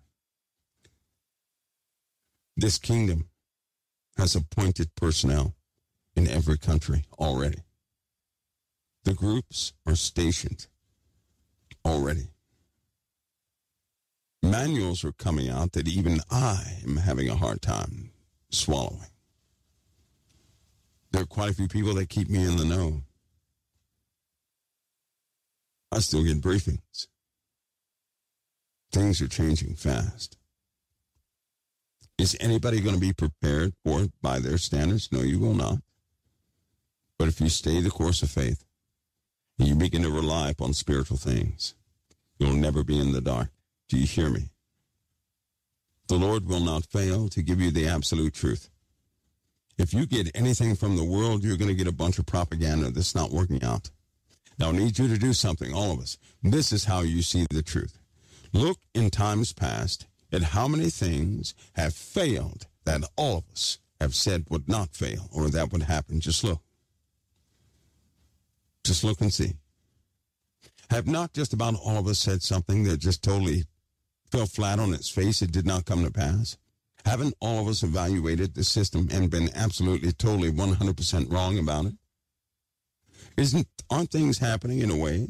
This kingdom has appointed personnel in every country already. The groups are stationed already. Manuals are coming out that even I am having a hard time swallowing. There are quite a few people that keep me in the know. I still get briefings. Things are changing fast. Is anybody going to be prepared for it by their standards? No, you will not. But if you stay the course of faith, and you begin to rely upon spiritual things, you'll never be in the dark. Do you hear me? The Lord will not fail to give you the absolute truth. If you get anything from the world, you're going to get a bunch of propaganda that's not working out. Now, I need you to do something, all of us. This is how you see the truth. Look in times past at how many things have failed that all of us have said would not fail or that would happen. Just look. Just look and see. Have not just about all of us said something that just totally fell flat on its face, it did not come to pass? Haven't all of us evaluated the system and been absolutely, totally, 100% wrong about it? Aren't things happening in a way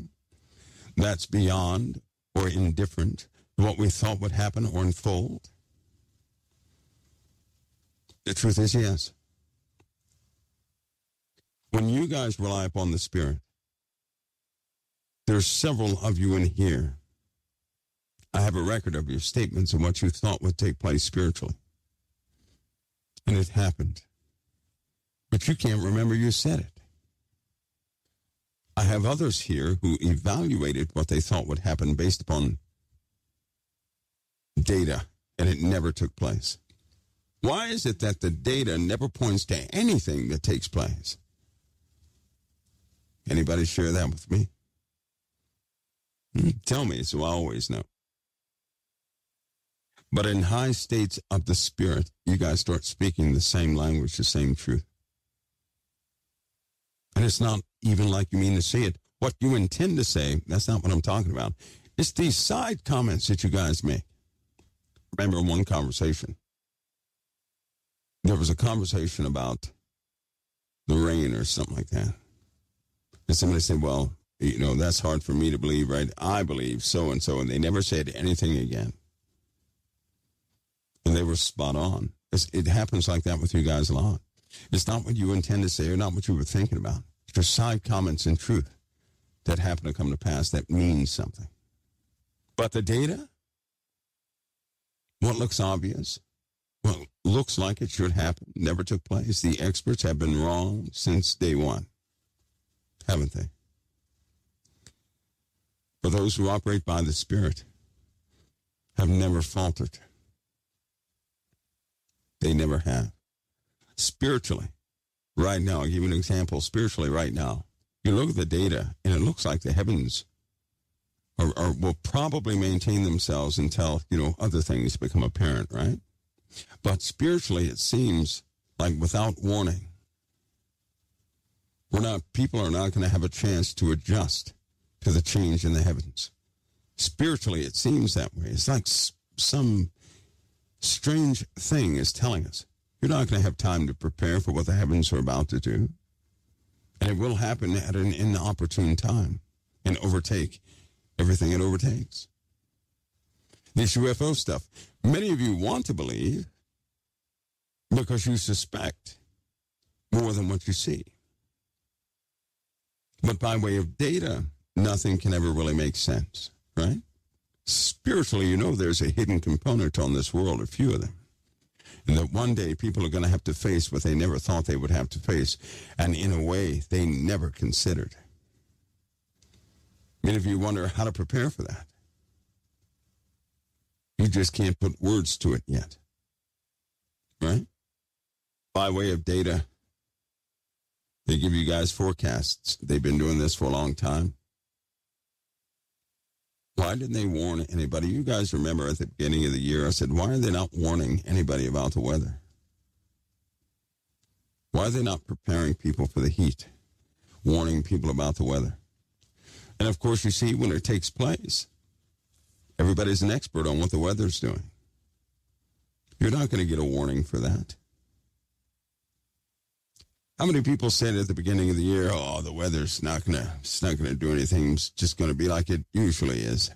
that's beyond or indifferent to what we thought would happen or unfold? The truth is yes. When you guys rely upon the Spirit, there's several of you in here. I have a record of your statements and what you thought would take place spiritually. And it happened. But you can't remember you said it. I have others here who evaluated what they thought would happen based upon data, and it never took place. Why is it that the data never points to anything that takes place? Anybody share that with me? Tell me so I always know. But in high states of the Spirit, you guys start speaking the same language, the same truth. And it's not even like you mean to say it. what you intend to say. That's not what I'm talking about. It's these side comments that you guys make. Remember one conversation. There was a conversation about the rain or something like that. And somebody said, well, you know, that's hard for me to believe, right? I believe so-and-so. And they never said anything again. And they were spot on. It happens like that with you guys a lot. It's not what you intend to say or not what you were thinking about. It's your side comments and truth that happen to come to pass that means something. But the data, what looks obvious, well, looks like it should happen, never took place. The experts have been wrong since day one, haven't they? But those who operate by the Spirit have never faltered. They never have. Spiritually, right now, I'll give you an example. Spiritually, right now, you look at the data, and it looks like the heavens are will probably maintain themselves until, you know, other things become apparent, right? But spiritually, it seems like without warning, people are not going to have a chance to adjust to the change in the heavens. Spiritually, it seems that way. It's like some strange thing is telling us. You're not going to have time to prepare for what the heavens are about to do. And it will happen at an inopportune time and overtake everything it overtakes. This UFO stuff, many of you want to believe because you suspect more than what you see. But by way of data, nothing can ever really make sense, right? Spiritually, you know there's a hidden component on this world, a few of them. And that one day people are going to have to face what they never thought they would have to face, and in a way they never considered. Many of you wonder how to prepare for that. You just can't put words to it yet, right? By way of data, they give you guys forecasts. They've been doing this for a long time. Why didn't they warn anybody? You guys remember at the beginning of the year, I said, why are they not warning anybody about the weather? Why are they not preparing people for the heat, warning people about the weather? And, of course, you see when it takes place, everybody's an expert on what the weather's doing. You're not going to get a warning for that. How many people said at the beginning of the year, oh, the weather's it's not gonna do anything, it's just going to be like it usually is?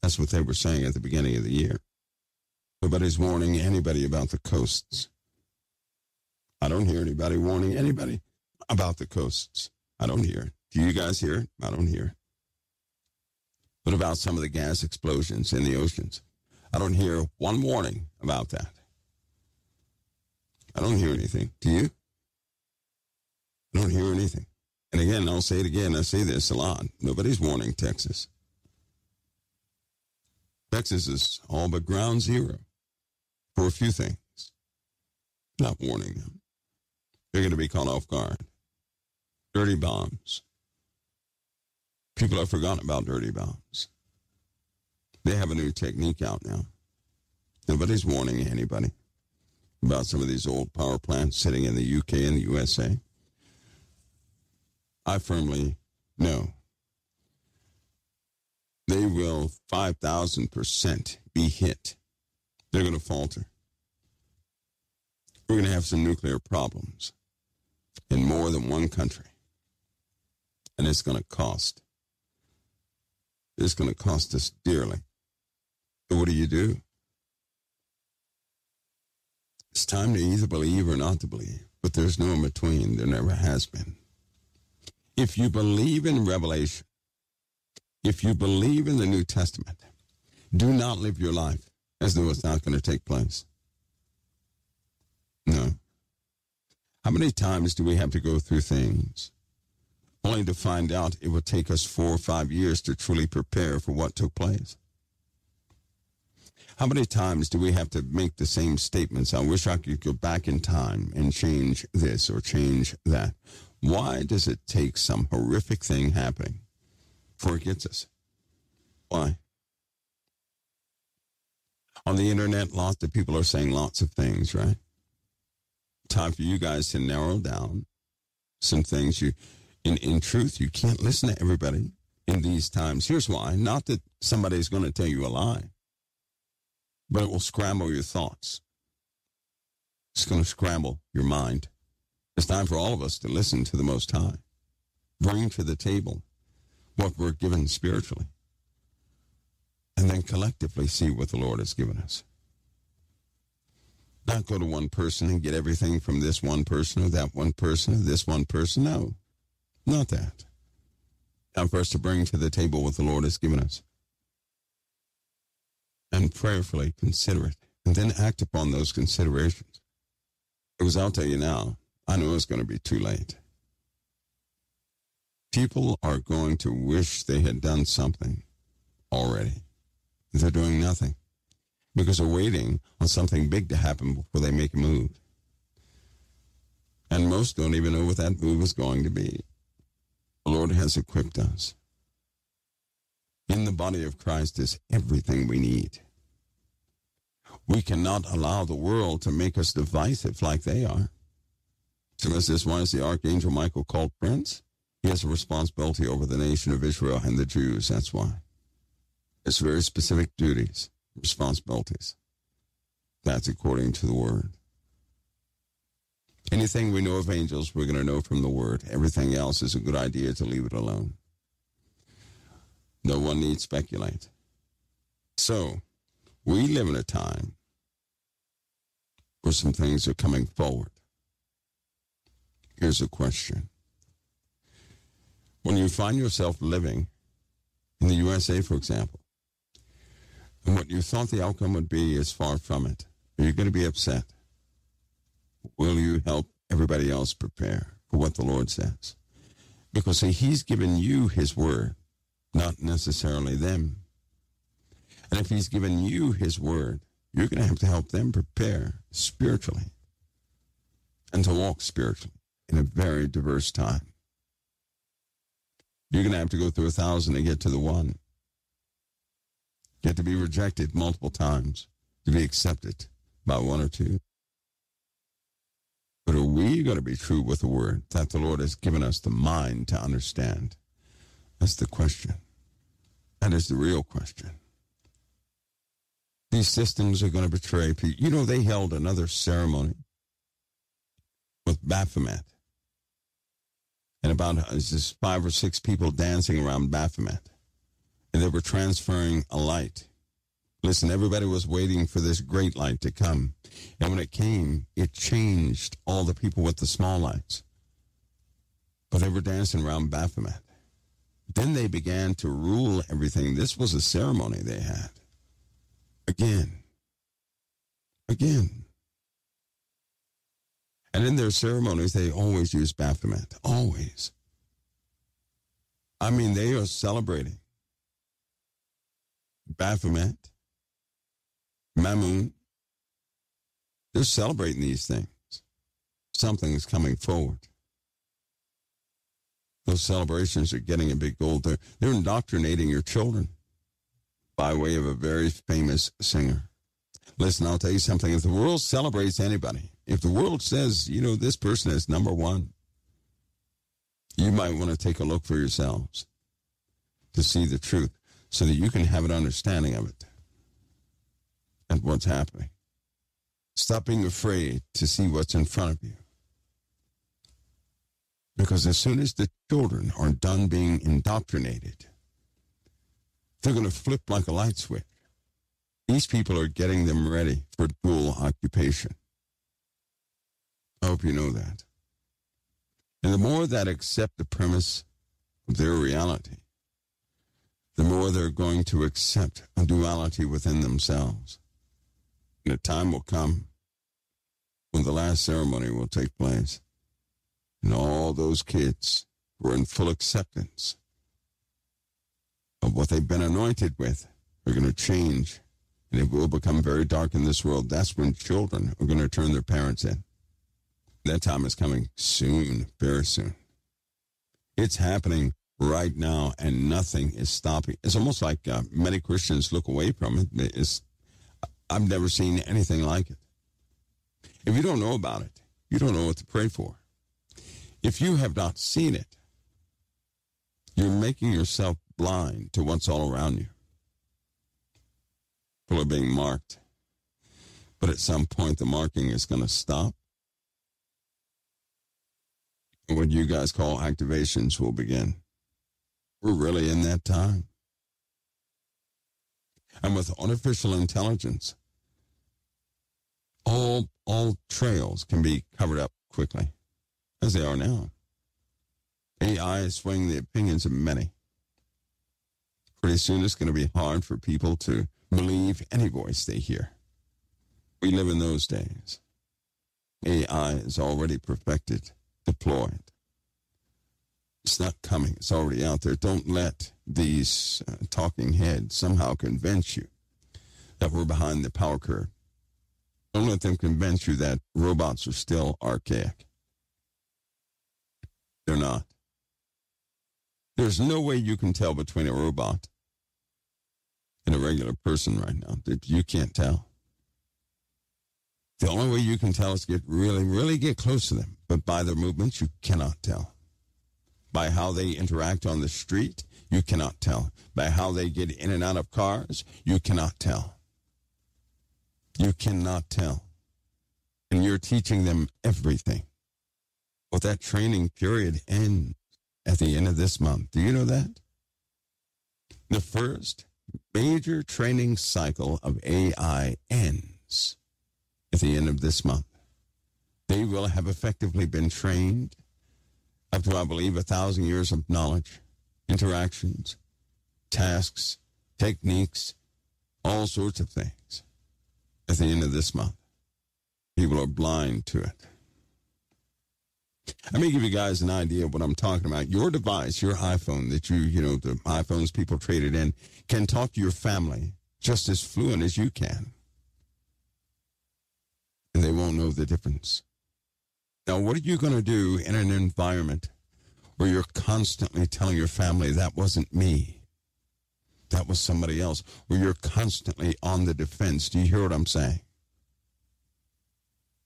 That's what they were saying at the beginning of the year. Nobody's warning anybody about the coasts. I don't hear anybody warning anybody about the coasts. I don't hear it. Do you guys hear it? I don't hear it. What about some of the gas explosions in the oceans? I don't hear one warning about that. I don't hear anything. Do you? I don't hear anything. And again, I'll say it again. I say this a lot. Nobody's warning Texas. Texas is all but ground zero for a few things. Not warning them. They're going to be caught off guard. Dirty bombs. People have forgotten about dirty bombs. They have a new technique out now. Nobody's warning anybody about some of these old power plants sitting in the UK and the USA. I firmly know they will 5,000% be hit. They're going to falter. We're going to have some nuclear problems in more than one country. And it's going to cost. It's going to cost us dearly. So what do you do? It's time to either believe or not to believe. But there's no in between. There never has been. If you believe in Revelation, if you believe in the New Testament, do not live your life as though it's not going to take place. No. How many times do we have to go through things only to find out it will take us 4 or 5 years to truly prepare for what took place? How many times do we have to make the same statements? I wish I could go back in time and change this or change that. Why does it take some horrific thing happening before it gets us? Why? On the internet, lots of people are saying lots of things, right? Time for you guys to narrow down some things. You in truth, you can't listen to everybody in these times. Here's why. Not that somebody's going to tell you a lie, but it will scramble your thoughts. It's going to scramble your mind. It's time for all of us to listen to the Most High. Bring to the table what we're given spiritually, and then collectively see what the Lord has given us. Not go to one person and get everything from this one person or that one person or this one person. No, not that. Now for us to bring to the table what the Lord has given us and prayerfully consider it and then act upon those considerations. Because I'll tell you now, I know it's going to be too late. People are going to wish they had done something already. They're doing nothing because they're waiting on something big to happen before they make a move. And most don't even know what that move is going to be. The Lord has equipped us. In the body of Christ is everything we need. We cannot allow the world to make us divisive like they are. So this is why the Archangel Michael called Prince. He has a responsibility over the nation of Israel and the Jews. That's why. It's very specific duties, responsibilities. That's according to the Word. Anything we know of angels, we're going to know from the Word. Everything else is a good idea to leave it alone. No one need speculate. So, we live in a time where some things are coming forward. Here's a question. When you find yourself living in the USA, for example, and what you thought the outcome would be is far from it, are you going to be upset? Will you help everybody else prepare for what the Lord says? Because see, He's given you His Word, not necessarily them. And if He's given you His Word, you're going to have to help them prepare spiritually and to walk spiritually in a very diverse time. You're going to have to go through 1,000 to get to the one. You have to be rejected multiple times to be accepted by one or two. But are we going to be true with the Word that the Lord has given us the mind to understand? That's the question. That is the real question. These systems are going to betray people. You know, they held another ceremony with Baphomet. And about 5 or 6 people dancing around Baphomet. And they were transferring a light. Listen, everybody was waiting for this great light to come. And when it came, it changed all the people with the small lights. But they were dancing around Baphomet. Then they began to rule everything. This was a ceremony they had. Again. And in their ceremonies, they always use Baphomet. Always. I mean, they are celebrating Baphomet, Mammon. They're celebrating these things. Something's coming forward. Those celebrations are getting a big goal. They're indoctrinating your children by way of a very famous singer. Listen, I'll tell you something. If the world celebrates anybody, if the world says, you know, this person is number one, you might want to take a look for yourselves to see the truth so that you can have an understanding of it and what's happening. Stop being afraid to see what's in front of you. Because as soon as the children are done being indoctrinated, they're going to flip like a light switch. These people are getting them ready for dual occupation. I hope you know that. And the more that accept the premise of their reality, the more they're going to accept a duality within themselves. And a time will come when the last ceremony will take place. And all those kids who are in full acceptance of what they've been anointed with are going to change. And it will become very dark in this world. That's when children are going to turn their parents in. That time is coming soon, very soon. It's happening right now, and nothing is stopping. It's almost like many Christians look away from it. I've never seen anything like it. If you don't know about it, you don't know what to pray for. If you have not seen it, You're making yourself blind to what's all around you. People are being marked. But at some point, the marking is going to stop. What you guys call activations will begin. We're really in that time. And with artificial intelligence, all trails can be covered up quickly, as they are now. AI is swaying the opinions of many. Pretty soon it's going to be hard for people to believe any voice they hear. We live in those days. AI is already perfected, deployed. It's not coming. It's already out there. Don't let these talking heads somehow convince you that we're behind the power curve. Don't let them convince you that robots are still archaic. They're not. There's no way you can tell between a robot and a regular person right now. You can't tell. The only way you can tell is get really, really get close to them. But by their movements, you cannot tell. By how they interact on the street, you cannot tell. By how they get in and out of cars, you cannot tell. You cannot tell. And you're teaching them everything. Well, that training period ends at the end of this month. Do you know that? The first major training cycle of AI ends at the end of this month. They will have effectively been trained up to, I believe, 1,000 years of knowledge, interactions, tasks, techniques, all sorts of things at the end of this month. People are blind to it. Let me give you guys an idea of what I'm talking about. Your device, your iPhone that you know, the iPhones people traded in, can talk to your family just as fluent as you can. And they won't know the difference. Now, what are you going to do in an environment where you're constantly telling your family, that wasn't me, that was somebody else, where you're constantly on the defense? Do you hear what I'm saying?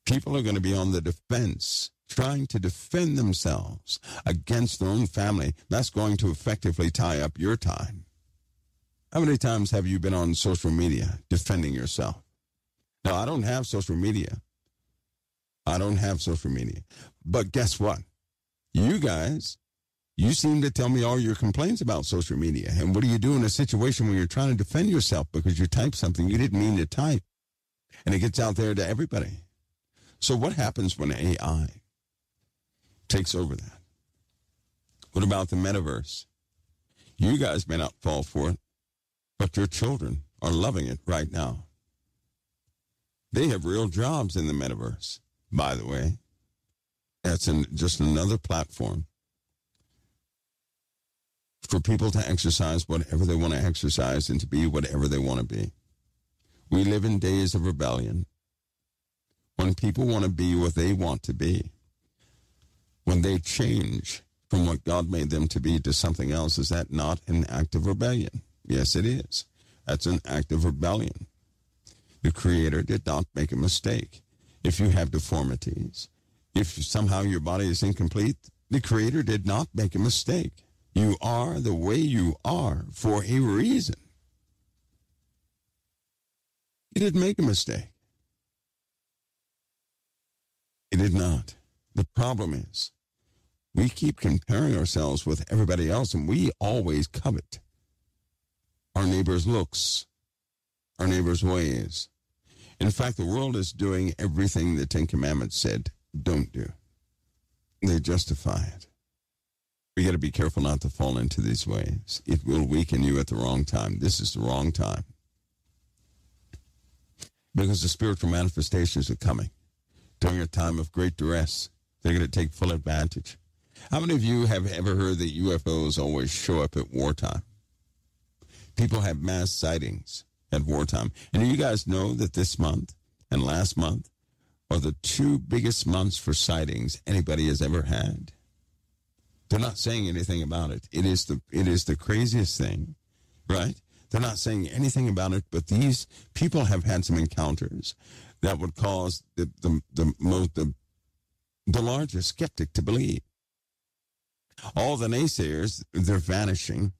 People are going to be on the defense, trying to defend themselves against their own family. That's going to effectively tie up your time. How many times have you been on social media defending yourself? Now, I don't have social media. But guess what? You guys, you seem to tell me all your complaints about social media. And what do you do in a situation where you're trying to defend yourself because you typed something you didn't mean to type? And it gets out there to everybody. So what happens when AI takes over that? What about the metaverse? You guys may not fall for it, but your children are loving it right now. They have real jobs in the metaverse. By the way, that's just another platform for people to exercise whatever they want to exercise and to be whatever they want to be. We live in days of rebellion when people want to be what they want to be, when they change from what God made them to be to something else. Is that not an act of rebellion? Yes, it is. That's an act of rebellion. The Creator did not make a mistake. If you have deformities, if somehow your body is incomplete, the Creator did not make a mistake. You are the way you are for a reason. He didn't make a mistake. He did not. The problem is we keep comparing ourselves with everybody else, and we always covet our neighbor's looks, our neighbor's ways. In fact, the world is doing everything the Ten Commandments said don't do. They justify it. We got to be careful not to fall into these ways. It will weaken you at the wrong time. This is the wrong time. Because the spiritual manifestations are coming. During a time of great duress, they're going to take full advantage. How many of you have ever heard that UFOs always show up at wartime? People have mass sightings at wartime. And do you guys know that this month and last month are the two biggest months for sightings anybody has ever had? They're not saying anything about it. It is the craziest thing, right? They're not saying anything about it, but these people have had some encounters that would cause the largest skeptic to believe All the naysayers, they're vanishing,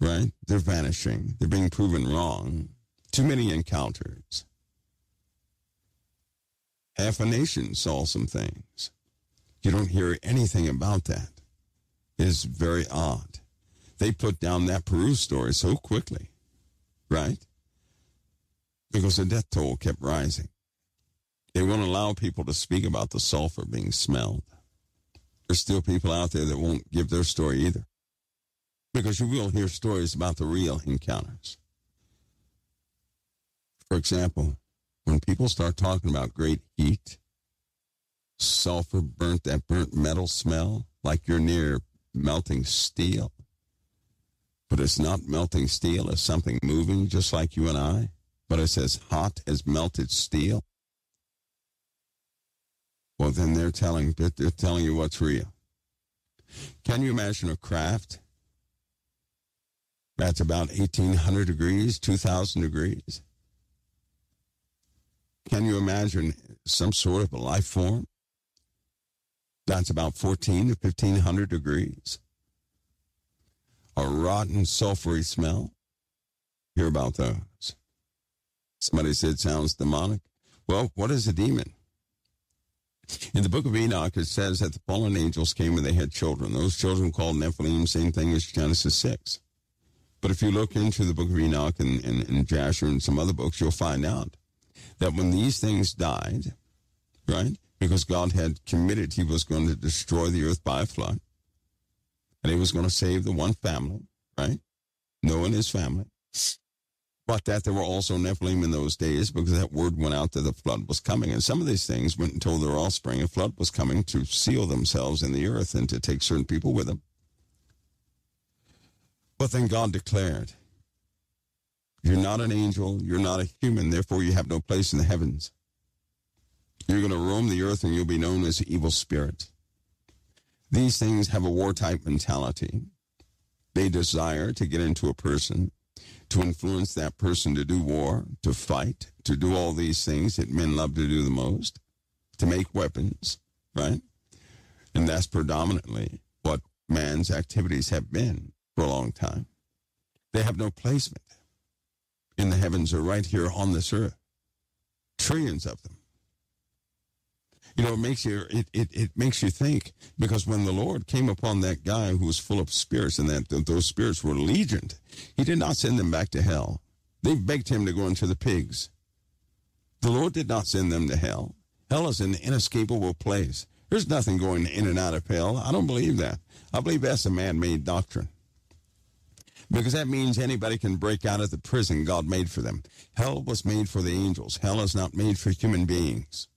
right? They're vanishing. They're being proven wrong. Too many encounters. Half a nation saw some things. You don't hear anything about that. It's very odd. They put down that Peru story so quickly, right? Because the death toll kept rising. They won't allow people to speak about the sulfur being smelled. There's still people out there that won't give their story either. Because you will hear stories about the real encounters. For example, when people start talking about great heat, sulfur burnt, that burnt metal smell, like you're near melting steel. But it's not melting steel, it's something moving just like you and I. But it's as hot as melted steel. Well, then they're telling you what's real. Can you imagine a craft that's about 1,800 degrees, 2,000 degrees? Can you imagine some sort of a life form that's about 1,400 to 1,500 degrees? A rotten, sulfury smell? Hear about those. Somebody said, sounds demonic. Well, what is a demon? In the book of Enoch, it says that the fallen angels came and they had children. Those children called Nephilim, same thing as Genesis 6. But if you look into the book of Enoch and Jasher and some other books, you'll find out that when these things died, right, because God had committed he was going to destroy the earth by a flood, and he was going to save the one family, right, Noah and his family. But that there were also Nephilim in those days because that word went out that the flood was coming. And some of these things went and told their offspring a flood was coming to seal themselves in the earth and to take certain people with them. But then God declared, you're not an angel, you're not a human, therefore you have no place in the heavens. You're going to roam the earth and you'll be known as an evil spirit. These things have a war-type mentality. They desire to get into a person, to influence that person to do war, to fight, to do all these things that men love to do the most, to make weapons, right? And that's predominantly what man's activities have been for a long time. They have no placement in the heavens or right here on this earth. Trillions of them. You know, it makes you think, because when the Lord came upon that guy who was full of spirits and that those spirits were legion, he did not send them back to hell. They begged him to go into the pigs. The Lord did not send them to hell. Hell is an inescapable place. There's nothing going in and out of hell. I don't believe that. I believe that's a man-made doctrine. Because that means anybody can break out of the prison God made for them. Hell was made for the angels. Hell is not made for human beings.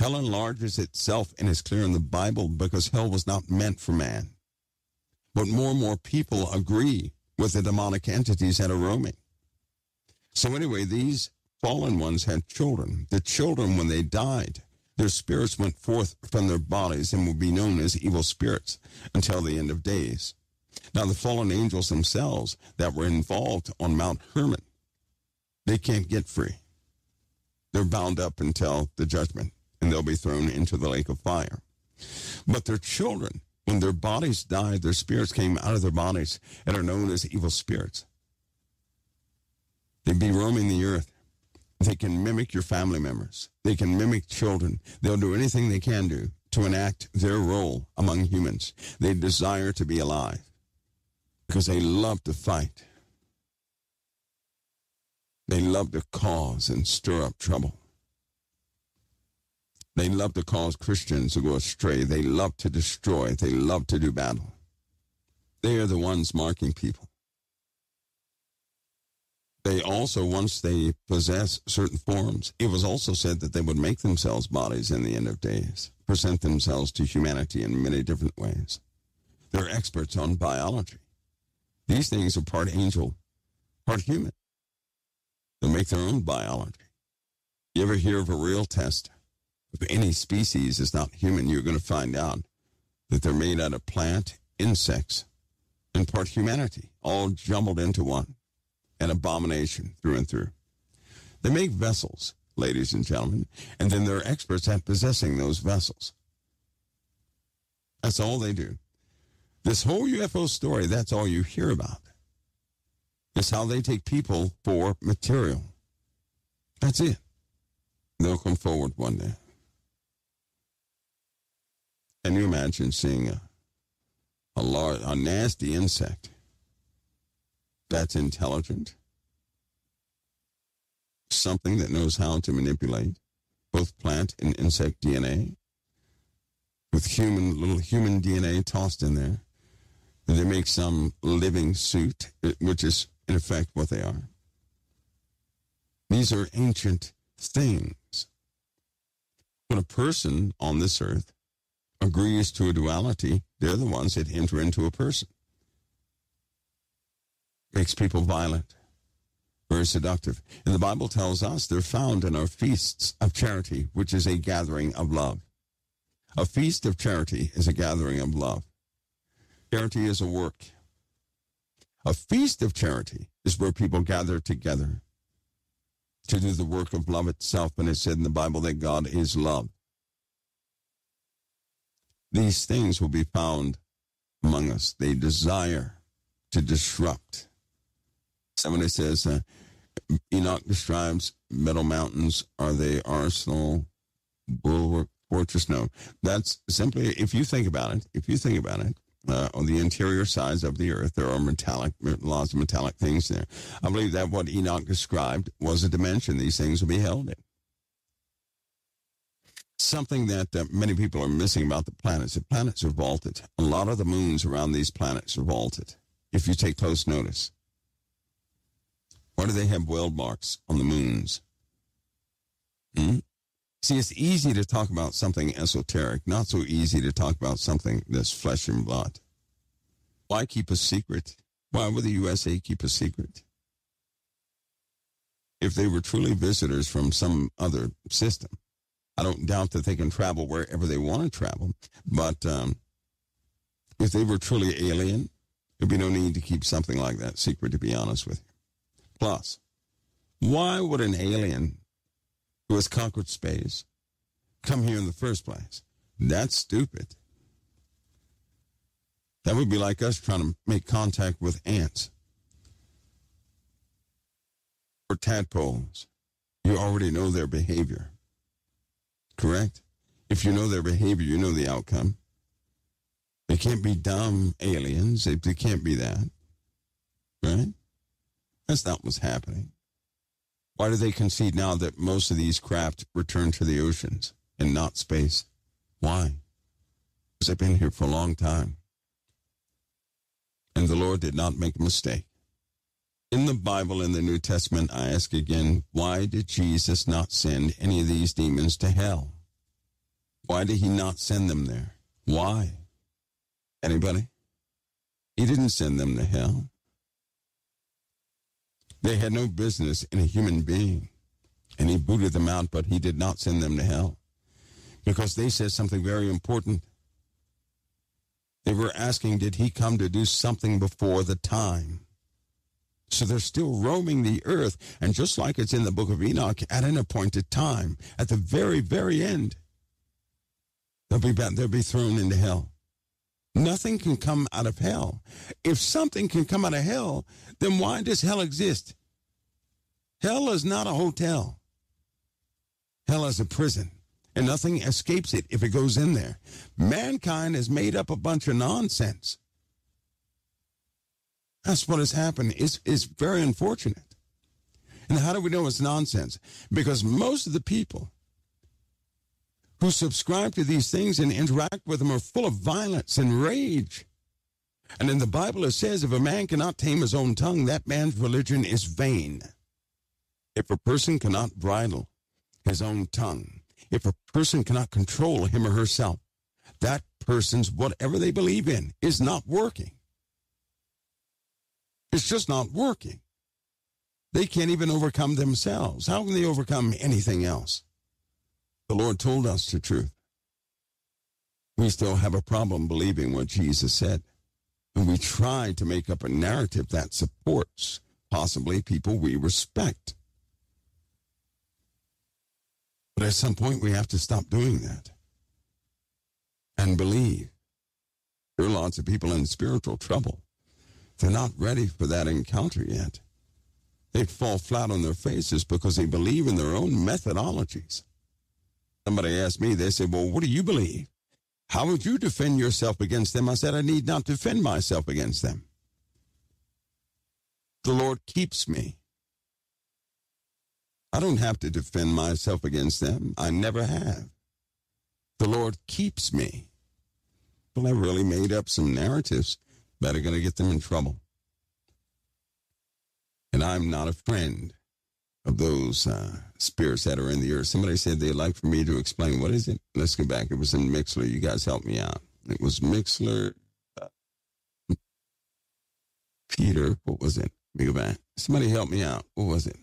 Hell enlarges itself and is clear in the Bible because hell was not meant for man. But more and more people agree with the demonic entities that are roaming. So anyway, these fallen ones had children. The children, when they died, their spirits went forth from their bodies and will be known as evil spirits until the end of days. Now, the fallen angels themselves that were involved on Mount Hermon, they can't get free. They're bound up until the judgment. And they'll be thrown into the lake of fire. But their children, when their bodies died, their spirits came out of their bodies and are known as evil spirits. They'd be roaming the earth. They can mimic your family members. They can mimic children. They'll do anything they can do to enact their role among humans. They desire to be alive because they love to fight. They love to cause and stir up trouble. They love to cause Christians to go astray. They love to destroy. They love to do battle. They are the ones marking people. They also, once they possess certain forms, it was also said that they would make themselves bodies in the end of days, present themselves to humanity in many different ways. They're experts on biology. These things are part angel, part human. They'll make their own biology. You ever hear of a real test? If any species is not human, you're going to find out that they're made out of plant, insects, and part humanity, all jumbled into one, an abomination through and through. They make vessels, ladies and gentlemen, and then they're experts at possessing those vessels. That's all they do. This whole UFO story, that's all you hear about. It's how they take people for material. That's it. They'll come forward one day. Can you imagine seeing a nasty insect that's intelligent? Something that knows how to manipulate both plant and insect DNA with little human DNA tossed in there. And they make some living suit, which is, in effect, what they are. These are ancient things. When a person on this earth agrees to a duality, they're the ones that enter into a person. Makes people violent, very seductive. And the Bible tells us they're found in our feasts of charity, which is a gathering of love. A feast of charity is a gathering of love. Charity is a work. A feast of charity is where people gather together to do the work of love itself. And it said in the Bible that God is love. These things will be found among us. They desire to disrupt. Somebody says, Enoch describes Metal Mountains. Are they arsenal, bulwark, fortress? No. That's simply, if you think about it, on the interior sides of the earth, there are lots of metallic things there. I believe that what Enoch described was a dimension these things will be held in. Something that many people are missing about the planets. The planets are vaulted. A lot of the moons around these planets are vaulted, if you take close notice. Why do they have weld marks on the moons? See, it's easy to talk about something esoteric, not so easy to talk about something that's flesh and blood. Why keep a secret? Why would the USA keep a secret? If they were truly visitors from some other system, I don't doubt that they can travel wherever they want to travel, but if they were truly alien, there'd be no need to keep something like that secret, to be honest with you. Plus, why would an alien who has conquered space come here in the first place? That's stupid. That would be like us trying to make contact with ants or tadpoles. You already know their behavior, correct? If you know their behavior, you know the outcome. They can't be dumb aliens. They can't be that, right? That's not what's happening. Why do they concede now that most of these craft return to the oceans and not space? Why? Because they've been here for a long time. And the Lord did not make a mistake. In the Bible, in the New Testament, I ask again, why did Jesus not send any of these demons to hell? Why did he not send them there? Why? Anybody? He didn't send them to hell. They had no business in a human being, and he booted them out, but he did not send them to hell because they said something very important. They were asking, did he come to do something before the time? So they're still roaming the earth, and just like it's in the book of Enoch, at an appointed time, at the very, very end, they'll be thrown into hell. Nothing can come out of hell. If something can come out of hell, then why does hell exist? Hell is not a hotel. Hell is a prison, and nothing escapes it if it goes in there. Mankind has made up a bunch of nonsense. That's what has happened. It's very unfortunate. And how do we know it's nonsense? Because most of the people who subscribe to these things and interact with them are full of violence and rage. And in the Bible it says, if a man cannot tame his own tongue, that man's religion is vain. If a person cannot bridle his own tongue, if a person cannot control him or herself, that person's whatever they believe in is not working. It's just not working. They can't even overcome themselves. How can they overcome anything else? The Lord told us the truth. We still have a problem believing what Jesus said. And we try to make up a narrative that supports possibly people we respect. But at some point we have to stop doing that and believe There are lots of people in spiritual trouble. They're not ready for that encounter yet. They fall flat on their faces because they believe in their own methodologies. Somebody asked me, they said, well, what do you believe? How would you defend yourself against them? I said, I need not defend myself against them. The Lord keeps me. I don't have to defend myself against them. I never have. The Lord keeps me. Well, I really made up some narratives that are going to get them in trouble. And I'm not a friend of those spirits that are in the earth. Somebody said they'd like for me to explain. What is it? Let's go back. It was in Mixler. You guys help me out. It was Mixler. Peter. What was it? Let me go back. Somebody help me out. What was it?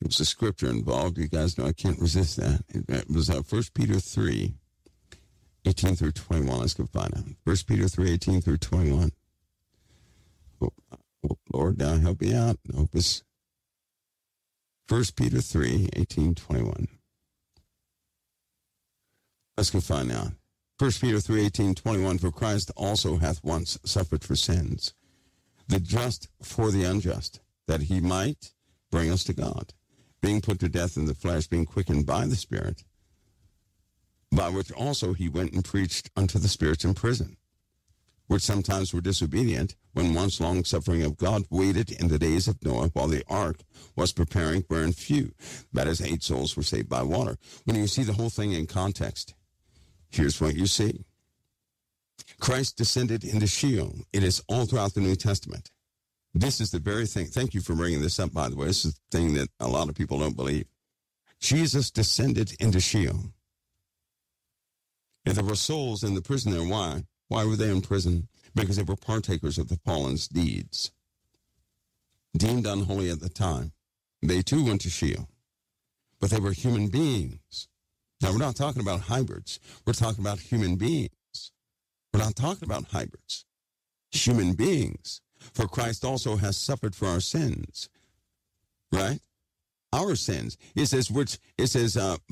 It was a scripture involved. You guys know I can't resist that. It was 1 Peter 3, 18 through 21. Let's go find out. 1 Peter 3, 18 through 21. Oh, Lord, now help me out. Opus. 1 Peter 3, 18, 21. Let's go find out. 1 Peter 3, 18, 21. For Christ also hath once suffered for sins, the just for the unjust, that he might bring us to God, being put to death in the flesh, being quickened by the Spirit, by which also he went and preached unto the spirits in prison, which sometimes were disobedient, when once long suffering of God waited in the days of Noah, while the ark was preparing, wherein few, that is, 8 souls were saved by water. When you see the whole thing in context, here's what you see. Christ descended into Sheol. It is all throughout the New Testament. This is the very thing. Thank you for bringing this up, by the way. This is the thing that a lot of people don't believe. Jesus descended into Sheol. If there were souls in the prison there, why? Why were they in prison? Because they were partakers of the fallen's deeds, deemed unholy at the time. They too went to Sheol, but they were human beings. Now, we're not talking about hybrids. We're talking about human beings. We're not talking about hybrids. Human beings. For Christ also has suffered for our sins, right? Our sins. It says,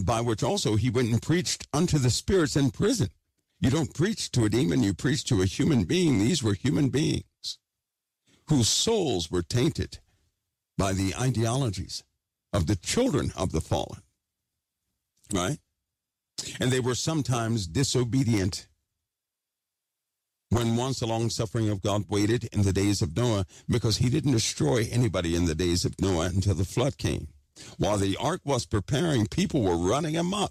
by which also he went and preached unto the spirits in prison. You don't preach to a demon, you preach to a human being. These were human beings whose souls were tainted by the ideologies of the children of the fallen, right? And they were sometimes disobedient when once the long suffering of God waited in the days of Noah, because he didn't destroy anybody in the days of Noah until the flood came. While the ark was preparing, people were running amok.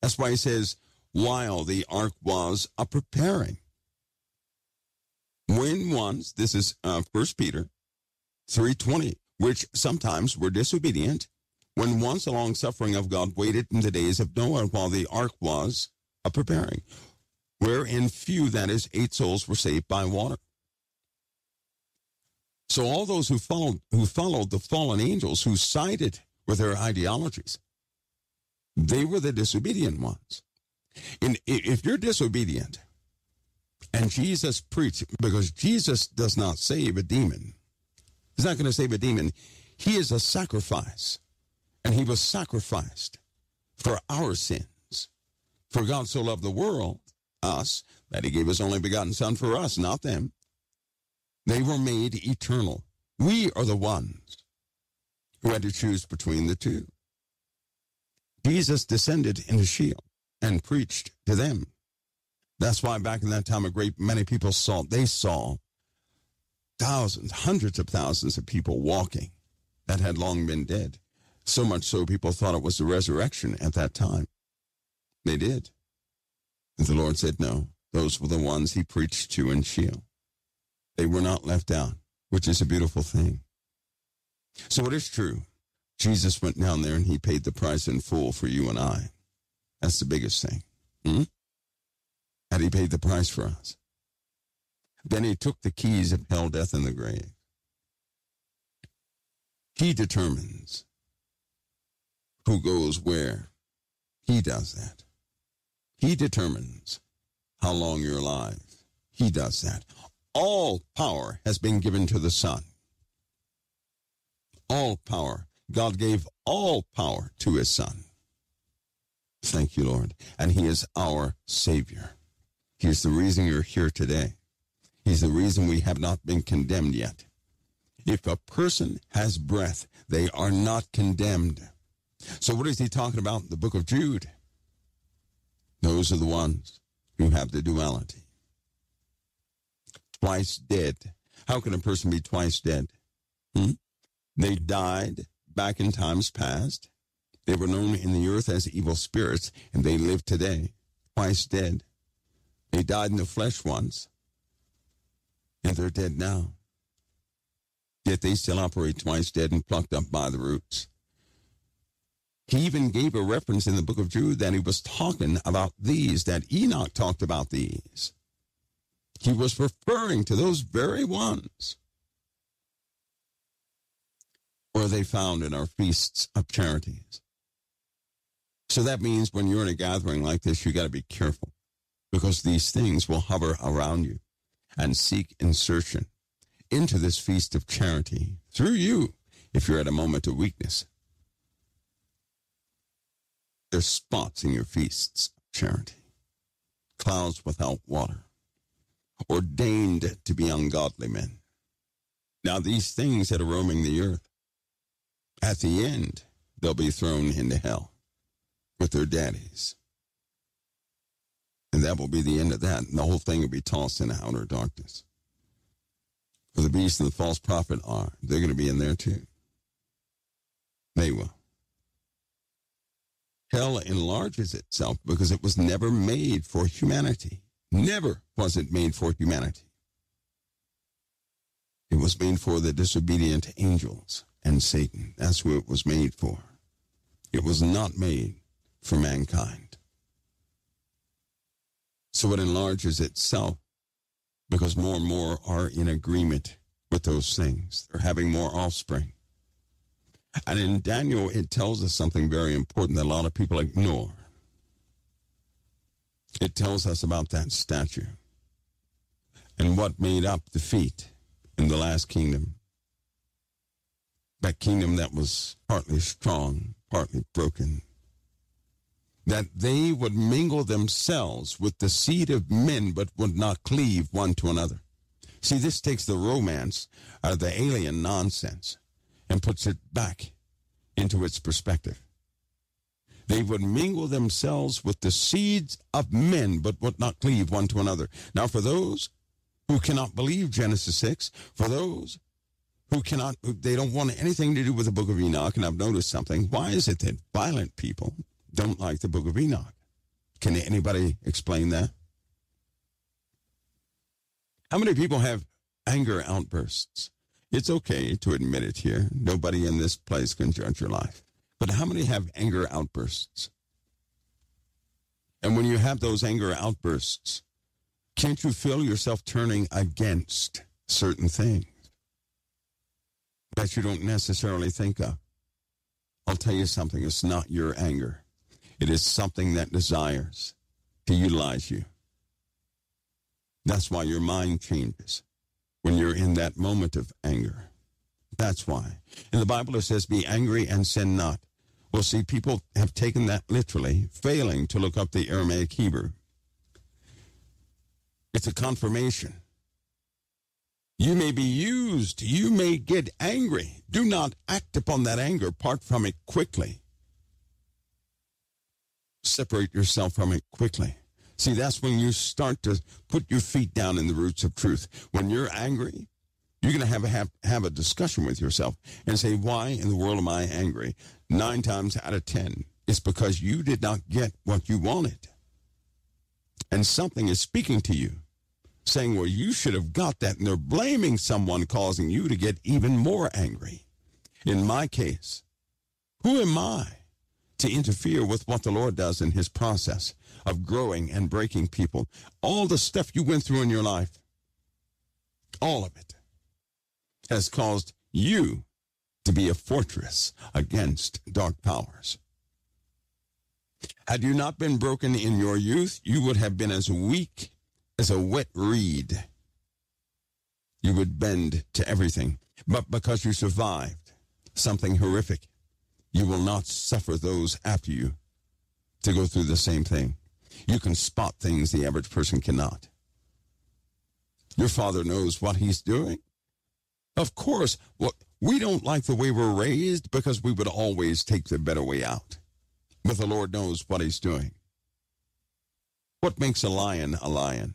That's why he says, while the ark was a-preparing. When once, this is 1 Peter 3:20, which sometimes were disobedient, when once the long suffering of God waited in the days of Noah while the ark was a-preparing, wherein few, that is, 8 souls were saved by water. So all those who followed the fallen angels, who sided with their ideologies, they were the disobedient ones. And if you're disobedient, and Jesus preached, because Jesus does not save a demon. He's not going to save a demon. He is a sacrifice, and he was sacrificed for our sins. For God so loved the world, us, that he gave his only begotten son for us, not them. They were made eternal. We are the ones who had to choose between the two. Jesus descended into Sheol and preached to them. That's why back in that time a great many people saw, they saw thousands, hundreds of thousands of people walking that had long been dead. So much so people thought it was the resurrection at that time. They did. And the Lord said, no, those were the ones he preached to in Sheol. They were not left out, which is a beautiful thing. So it is true. Jesus went down there and he paid the price in full for you and I. That's the biggest thing. Had he paid the price for us? Then he took the keys of hell, death, and the grave. He determines who goes where. He does that. He determines how long you're alive. He does that. All power has been given to the Son. All power. God gave all power to his Son. Thank you, Lord. And he is our Savior. He is the reason you're here today. He's the reason we have not been condemned yet. If a person has breath, they are not condemned. So what is he talking about in the book of Jude? Those are the ones who have the duality. Twice dead. How can a person be twice dead? They died back in times past. They were known in the earth as evil spirits, and they live today, twice dead. They died in the flesh once, and they're dead now. Yet they still operate twice dead and plucked up by the roots. He even gave a reference in the book of Jude that he was talking about these, that Enoch talked about these. He was referring to those very ones. Or are they found in our feasts of charities? So that means when you're in a gathering like this, you got to be careful, because these things will hover around you and seek insertion into this feast of charity through you if you're at a moment of weakness. There's spots in your feasts of charity, clouds without water, ordained to be ungodly men. Now these things that are roaming the earth, at the end, they'll be thrown into hell with their daddies. And that will be the end of that, and the whole thing will be tossed into outer darkness. For the beast and the false prophet are, they're going to be in there too. They will. Hell enlarges itself because it was never made for humanity. Never was it made for humanity. It was made for the disobedient angels and Satan. That's who it was made for. It was not made for mankind. So it enlarges itself because more and more are in agreement with those things. They're having more offspring. And in Daniel, it tells us something very important that a lot of people ignore. It tells us about that statue and what made up the feet in the last kingdom. That kingdom that was partly strong, partly broken, that they would mingle themselves with the seed of men, but would not cleave one to another. See, this takes the romance out of the alien nonsense and puts it back into its perspective. They would mingle themselves with the seeds of men, but would not cleave one to another. Now, for those who cannot believe Genesis 6, for those who cannot, they don't want anything to do with the book of Enoch, and I've noticed something. Why is it that violent people don't like the book of Enoch? Can anybody explain that? How many people have anger outbursts? It's okay to admit it here. Nobody in this place can judge your life. But how many have anger outbursts? And when you have those anger outbursts, can't you feel yourself turning against certain things that you don't necessarily think of? I'll tell you something, it's not your anger. It is something that desires to utilize you. That's why your mind changes when you're in that moment of anger. That's why. In the Bible it says, be angry and sin not. Well, see, people have taken that literally, failing to look up the Aramaic Hebrew. It's a confirmation. You may be used. You may get angry. Do not act upon that anger. Part from it quickly. Separate yourself from it quickly. See, that's when you start to put your feet down in the roots of truth. When you're angry, you're going to have a discussion with yourself and say, why in the world am I angry? 9 times out of 10, it's because you did not get what you wanted. And something is speaking to you, saying, well, you should have got that, and they're blaming someone, causing you to get even more angry. In my case, who am I to interfere with what the Lord does in his process of growing and breaking people? All the stuff you went through in your life, all of it, has caused you to be a fortress against dark powers. Had you not been broken in your youth, you would have been as weak as a wet reed. You would bend to everything. But because you survived something horrific, you will not suffer those after you to go through the same thing. You can spot things the average person cannot. Your Father knows what He's doing. Of course, we don't like the way we're raised because we would always take the better way out. But the Lord knows what He's doing. What makes a lion a lion?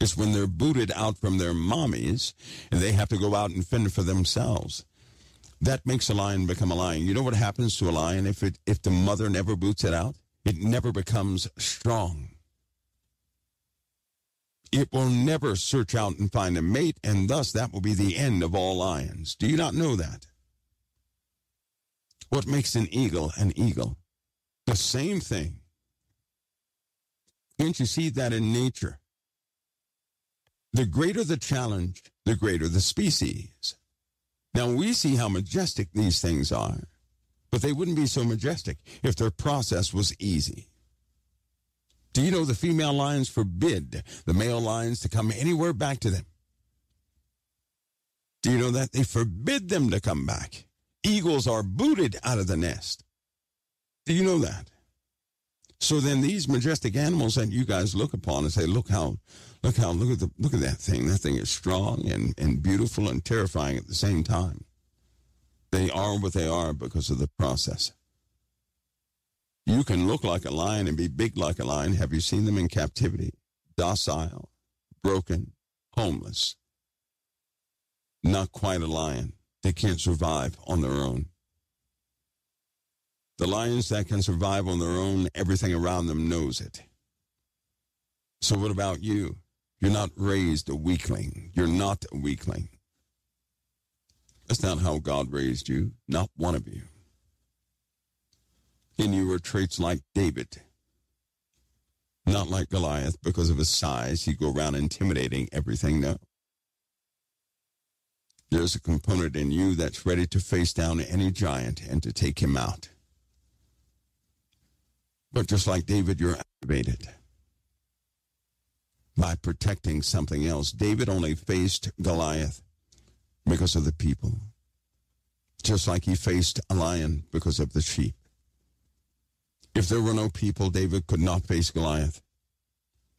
It's when they're booted out from their mommies and they have to go out and fend for themselves. That makes a lion become a lion. You know what happens to a lion if the mother never boots it out? It never becomes strong. It will never search out and find a mate, and thus that will be the end of all lions. Do you not know that? What makes an eagle an eagle? The same thing. Can't you see that in nature? The greater the challenge, the greater the species. Now, we see how majestic these things are, but they wouldn't be so majestic if their process was easy. Do you know the female lions forbid the male lions to come anywhere back to them? Do you know that? They forbid them to come back. Eagles are booted out of the nest. Do you know that? So then these majestic animals that you guys look upon and say, look at that thing. That thing is strong and beautiful and terrifying at the same time. They are what they are because of the process. You can look like a lion and be big like a lion. Have you seen them in captivity? Docile, broken, homeless. Not quite a lion. They can't survive on their own. The lions that can survive on their own, everything around them knows it. So what about you? You're not raised a weakling. You're not a weakling. That's not how God raised you, not one of you. In you were traits like David, not like Goliath. Because of his size, he'd go around intimidating everything. No. There's a component in you that's ready to face down any giant and to take him out. But just like David, you're activated by protecting something else. David only faced Goliath because of the people, just like he faced a lion because of the sheep. If there were no people, David could not face Goliath.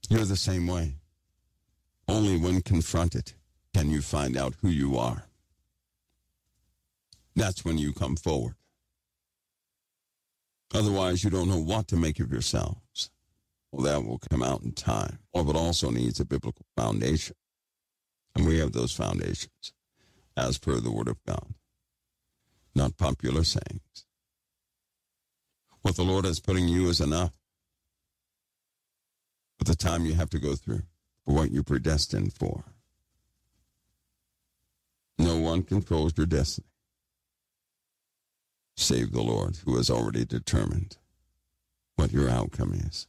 You're the same way. Only when confronted can you find out who you are. That's when you come forward. Otherwise, you don't know what to make of yourselves. Well, that will come out in time. Or what also needs a biblical foundation. And we have those foundations as per the Word of God. Not popular sayings. What the Lord is putting you is enough. But the time you have to go through for what you're predestined for. No one controls your destiny save the Lord, who has already determined what your outcome is.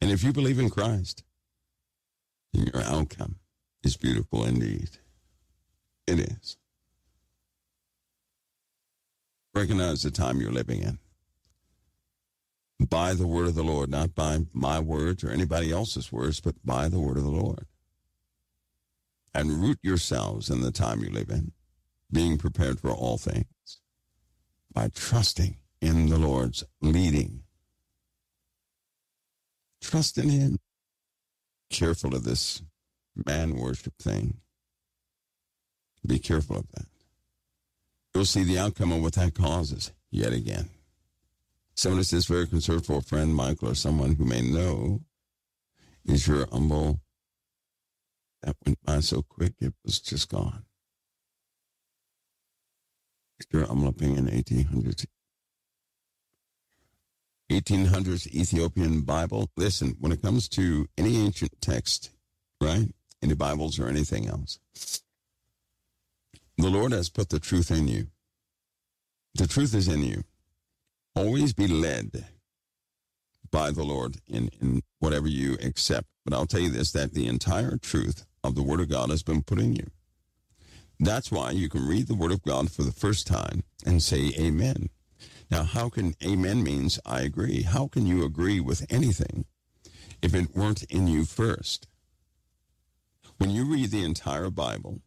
And if you believe in Christ, then your outcome is beautiful indeed. It is. Recognize the time you're living in. By the word of the Lord, not by my words or anybody else's words, but by the word of the Lord. And root yourselves in the time you live in, being prepared for all things, by trusting in the Lord's leading. Trust in Him. Careful of this man worship thing. Be careful of that. You'll see the outcome of what that causes yet again. Somebody says, very concerned for a friend, Michael, or someone who may know, is your humble. That went by so quick, it was just gone. Is your humble opinion, 1800s. 1800s Ethiopian Bible. Listen, when it comes to any ancient text, right? Any Bibles or anything else, the Lord has put the truth in you. The truth is in you. Always be led by the Lord in whatever you accept. But I'll tell you this, that the entire truth of the Word of God has been put in you. That's why you can read the Word of God for the first time and say amen. Now, how can amen means I agree? How can you agree with anything if it weren't in you first? When you read the entire Bible,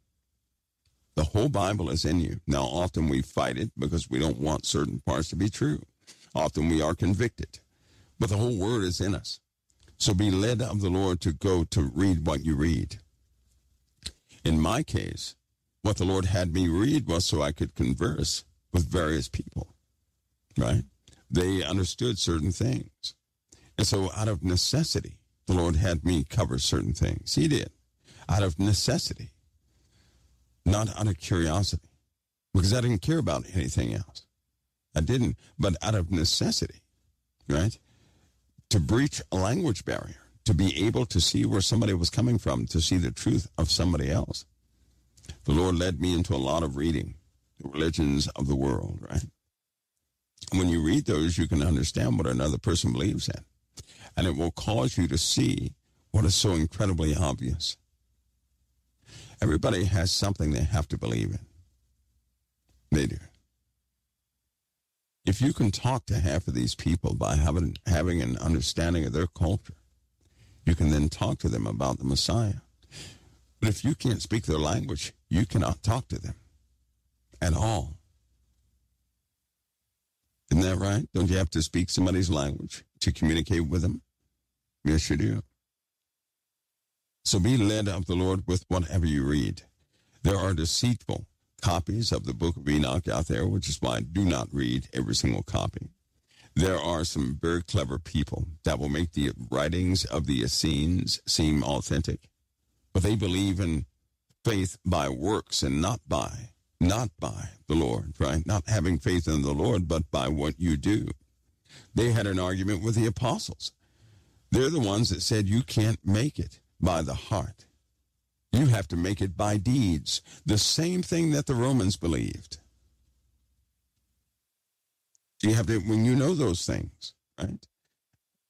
the whole Bible is in you. Now, often we fight it because we don't want certain parts to be true. Often we are convicted, but the whole word is in us. So be led of the Lord to go to read what you read. In my case, what the Lord had me read was so I could converse with various people, right? They understood certain things. And so out of necessity, the Lord had me cover certain things. He did. Out of necessity, not out of curiosity, because I didn't care about anything else. I didn't, but out of necessity, right? To breach a language barrier, to be able to see where somebody was coming from, to see the truth of somebody else. The Lord led me into a lot of reading, the religions of the world, right? When you read those, you can understand what another person believes in. And it will cause you to see what is so incredibly obvious. Everybody has something they have to believe in. They do. If you can talk to half of these people by having an understanding of their culture, you can then talk to them about the Messiah. But if you can't speak their language, you cannot talk to them at all. Isn't that right? Don't you have to speak somebody's language to communicate with them? Yes, you do. So be led of the Lord with whatever you read. There are deceitful copies of the Book of Enoch out there, which is why I do not read every single copy. There are some very clever people that will make the writings of the Essenes seem authentic, but they believe in faith by works and not by the Lord, right? Not having faith in the Lord, but by what you do. They had an argument with the apostles. They're the ones that said you can't make it by the heart. You have to make it by deeds. The same thing that the Romans believed. You have to, when you know those things, right?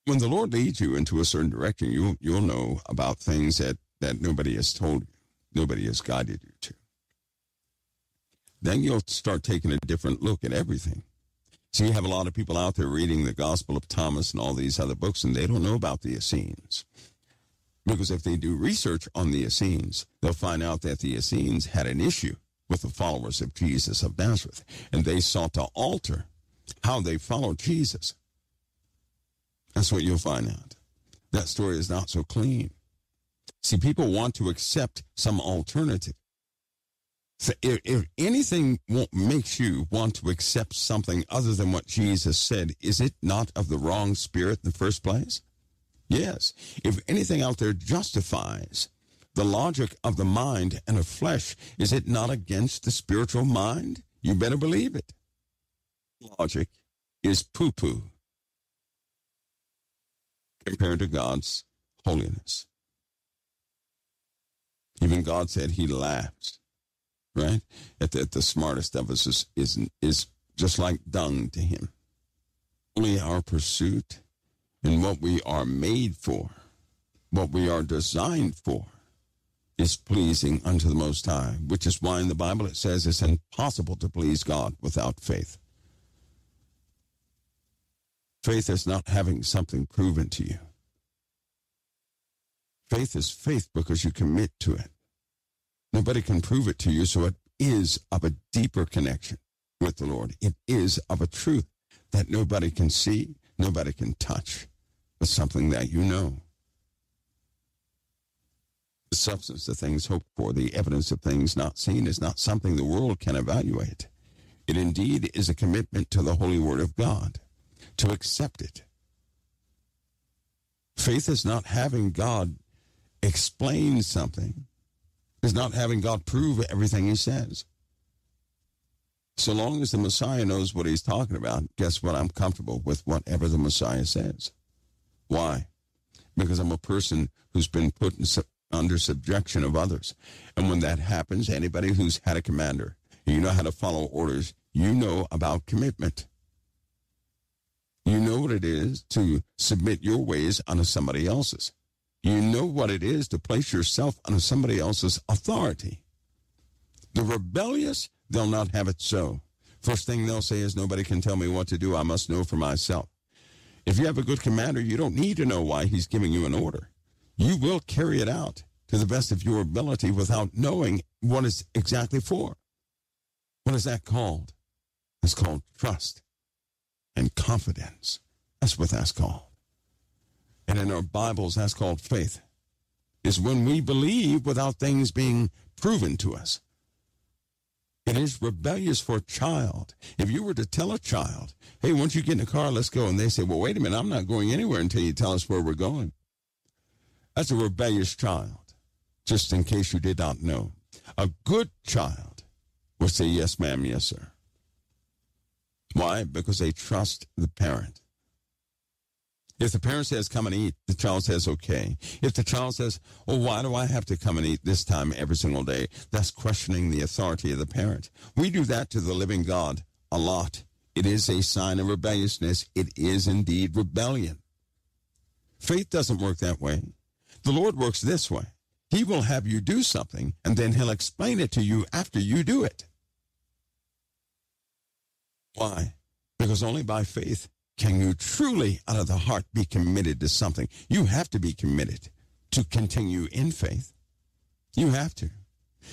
When the Lord leads you into a certain direction, you'll know about things that nobody has told you, nobody has guided you to. Then you'll start taking a different look at everything. So you have a lot of people out there reading the Gospel of Thomas and all these other books, and they don't know about the Essenes. Because if they do research on the Essenes, they'll find out that the Essenes had an issue with the followers of Jesus of Nazareth, and they sought to alter how they followed Jesus. That's what you'll find out. That story is not so clean. See, people want to accept some alternative. So if anything makes you want to accept something other than what Jesus said, is it not of the wrong spirit in the first place? Yes. If anything out there justifies the logic of the mind and of flesh, is it not against the spiritual mind? You better believe it. Logic is poo-poo compared to God's holiness. Even God said he laughs, right? At the smartest of us is just like dung to him. Only our pursuit and what we are made for, what we are designed for, is pleasing unto the Most High, which is why in the Bible it says it's impossible to please God without faith. Faith is not having something proven to you. Faith is faith because you commit to it. Nobody can prove it to you, so it is of a deeper connection with the Lord. It is of a truth that nobody can see, nobody can touch. But something that you know. The substance of things hoped for, the evidence of things not seen, is not something the world can evaluate. It indeed is a commitment to the holy word of God, to accept it. Faith is not having God explain something. It's not having God prove everything he says. So long as the Messiah knows what he's talking about, guess what? I'm comfortable with whatever the Messiah says. Why? Because I'm a person who's been put under subjection of others. And when that happens, anybody who's had a commander, you know how to follow orders, you know about commitment. You know what it is to submit your ways unto somebody else's. You know what it is to place yourself under somebody else's authority. The rebellious, they'll not have it so. First thing they'll say is, nobody can tell me what to do. I must know for myself. If you have a good commander, you don't need to know why he's giving you an order. You will carry it out to the best of your ability without knowing what it's exactly for. What is that called? It's called trust. and confidence. That's what that's called. And in our Bibles, that's called faith. Is when we believe without things being proven to us. It is rebellious for a child. If you were to tell a child, hey, once you get in the car, let's go. And they say, well, wait a minute, I'm not going anywhere until you tell us where we're going. That's a rebellious child, just in case you did not know. A good child will say, yes, ma'am, yes, sir. Why? Because they trust the parent. If the parent says, come and eat, the child says, okay. If the child says, oh, why do I have to come and eat this time every single day? That's questioning the authority of the parent. We do that to the living God a lot. It is a sign of rebelliousness. It is indeed rebellion. Faith doesn't work that way. The Lord works this way. He will have you do something, and then he'll explain it to you after you do it. Why? Because only by faith can you truly, out of the heart, be committed to something. You have to be committed to continue in faith. You have to.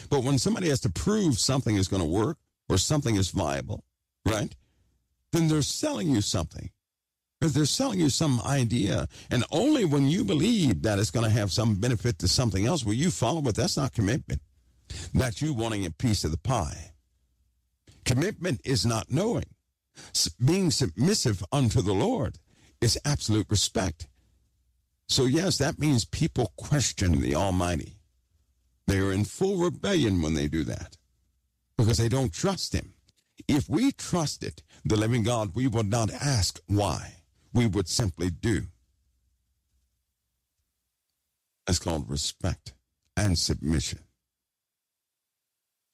But when somebody has to prove something is going to work or something is viable, right, then they're selling you something. Because they're selling you some idea, and only when you believe that it's going to have some benefit to something else will you follow it. That's not commitment. That's you wanting a piece of the pie. Commitment is not knowing. Being submissive unto the Lord is absolute respect. So yes, that means people question the Almighty. They are in full rebellion when they do that because they don't trust him. If we trusted the living God, we would not ask why. We would simply do. That's called respect and submission.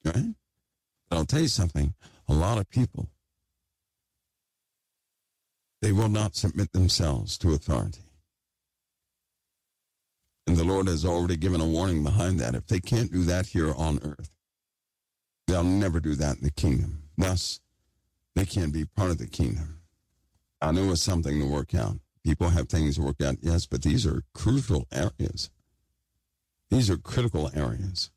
Right? But I'll tell you something. A lot of people, they will not submit themselves to authority. And the Lord has already given a warning behind that. If they can't do that here on earth, they'll never do that in the kingdom. Thus, they can't be part of the kingdom. I know it's something to work out. People have things to work out, yes, but these are crucial areas. These are critical areas.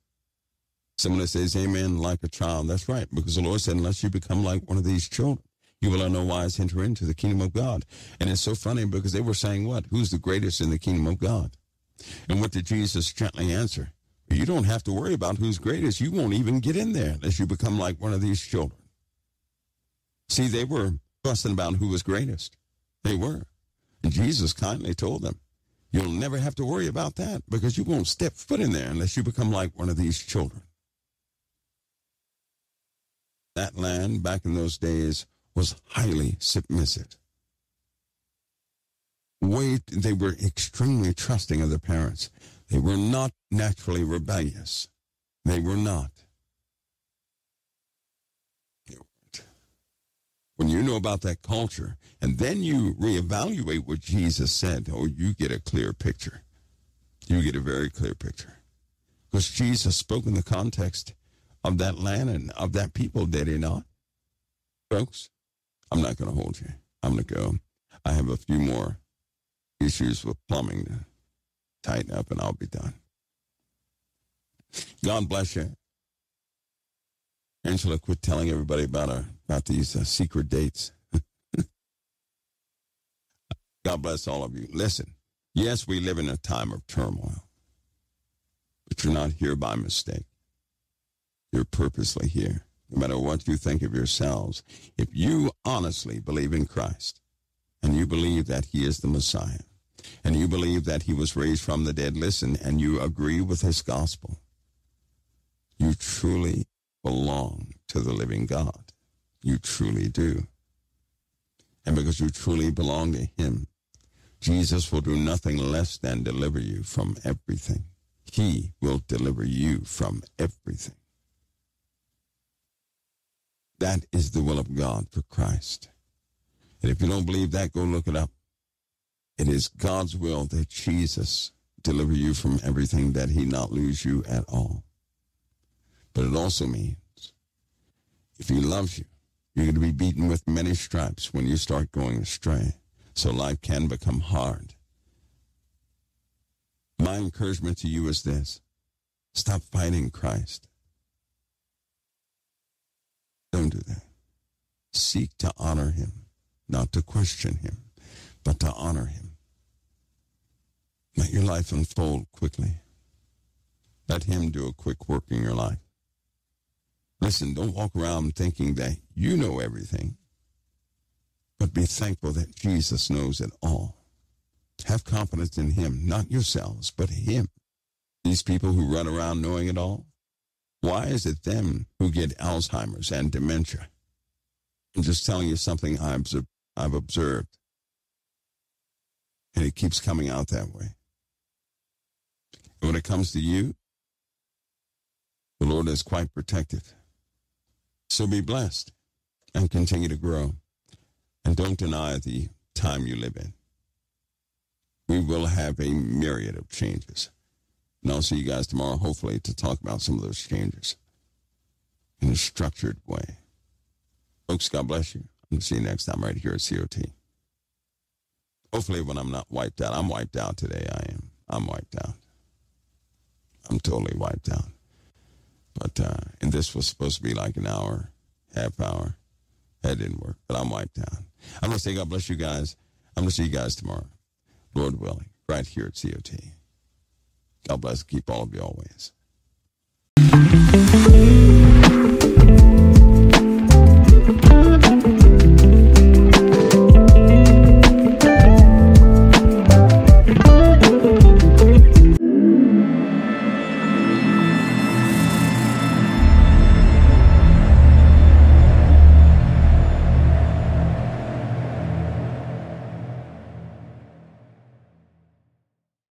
Someone that says, amen, like a child, that's right, because the Lord said, unless you become like one of these children, you will in no wise enter into the kingdom of God. And it's so funny because they were saying what? Who's the greatest in the kingdom of God? And what did Jesus gently answer? You don't have to worry about who's greatest. You won't even get in there unless you become like one of these children. See, they were fussing about who was greatest. They were. And Jesus kindly told them, you'll never have to worry about that because you won't step foot in there unless you become like one of these children. That land back in those days was highly submissive. They were extremely trusting of their parents. They were not naturally rebellious. They were not. When you know about that culture, and then you reevaluate what Jesus said, oh, you get a clear picture. You get a very clear picture. Because Jesus spoke in the context of that land and of that people, did he not? Folks, I'm not going to hold you. I'm going to go. I have a few more issues with plumbing to tighten up, and I'll be done. God bless you. Angela, quit telling everybody about these secret dates. God bless all of you. Listen, yes, we live in a time of turmoil, but you're not here by mistake. You're purposely here, no matter what you think of yourselves. If you honestly believe in Christ, and you believe that he is the Messiah, and you believe that he was raised from the dead, listen, and you agree with his gospel, you truly belong to the living God. You truly do. And because you truly belong to him, Jesus will do nothing less than deliver you from everything. He will deliver you from everything. That is the will of God for Christ. And if you don't believe that, go look it up. It is God's will that Jesus deliver you from everything, that he not lose you at all. But it also means if he loves you, you're going to be beaten with many stripes when you start going astray. So life can become hard. My encouragement to you is this. Stop fighting Christ. Don't do that. Seek to honor him. not to question him, but to honor him. Let your life unfold quickly. Let him do a quick work in your life. Listen, don't walk around thinking that you know everything, but be thankful that Jesus knows it all. Have confidence in him, not yourselves, but him. These people who run around knowing it all, why is it them who get Alzheimer's and dementia? I'm just telling you something I've observed. And it keeps coming out that way. And when it comes to you, the Lord is quite protective. So be blessed and continue to grow. And don't deny the time you live in. We will have a myriad of changes. And I'll see you guys tomorrow, hopefully, to talk about some of those changes in a structured way. Folks, God bless you. I'll see you next time right here at COT. Hopefully when I'm not wiped out. I'm wiped out today. I am. I'm wiped out. I'm totally wiped out. But, and this was supposed to be like an hour, half hour. That didn't work, but I'm wiped out. I'm going to say God bless you guys. I'm going to see you guys tomorrow, Lord willing, right here at COT. God bless. Keep all of you always.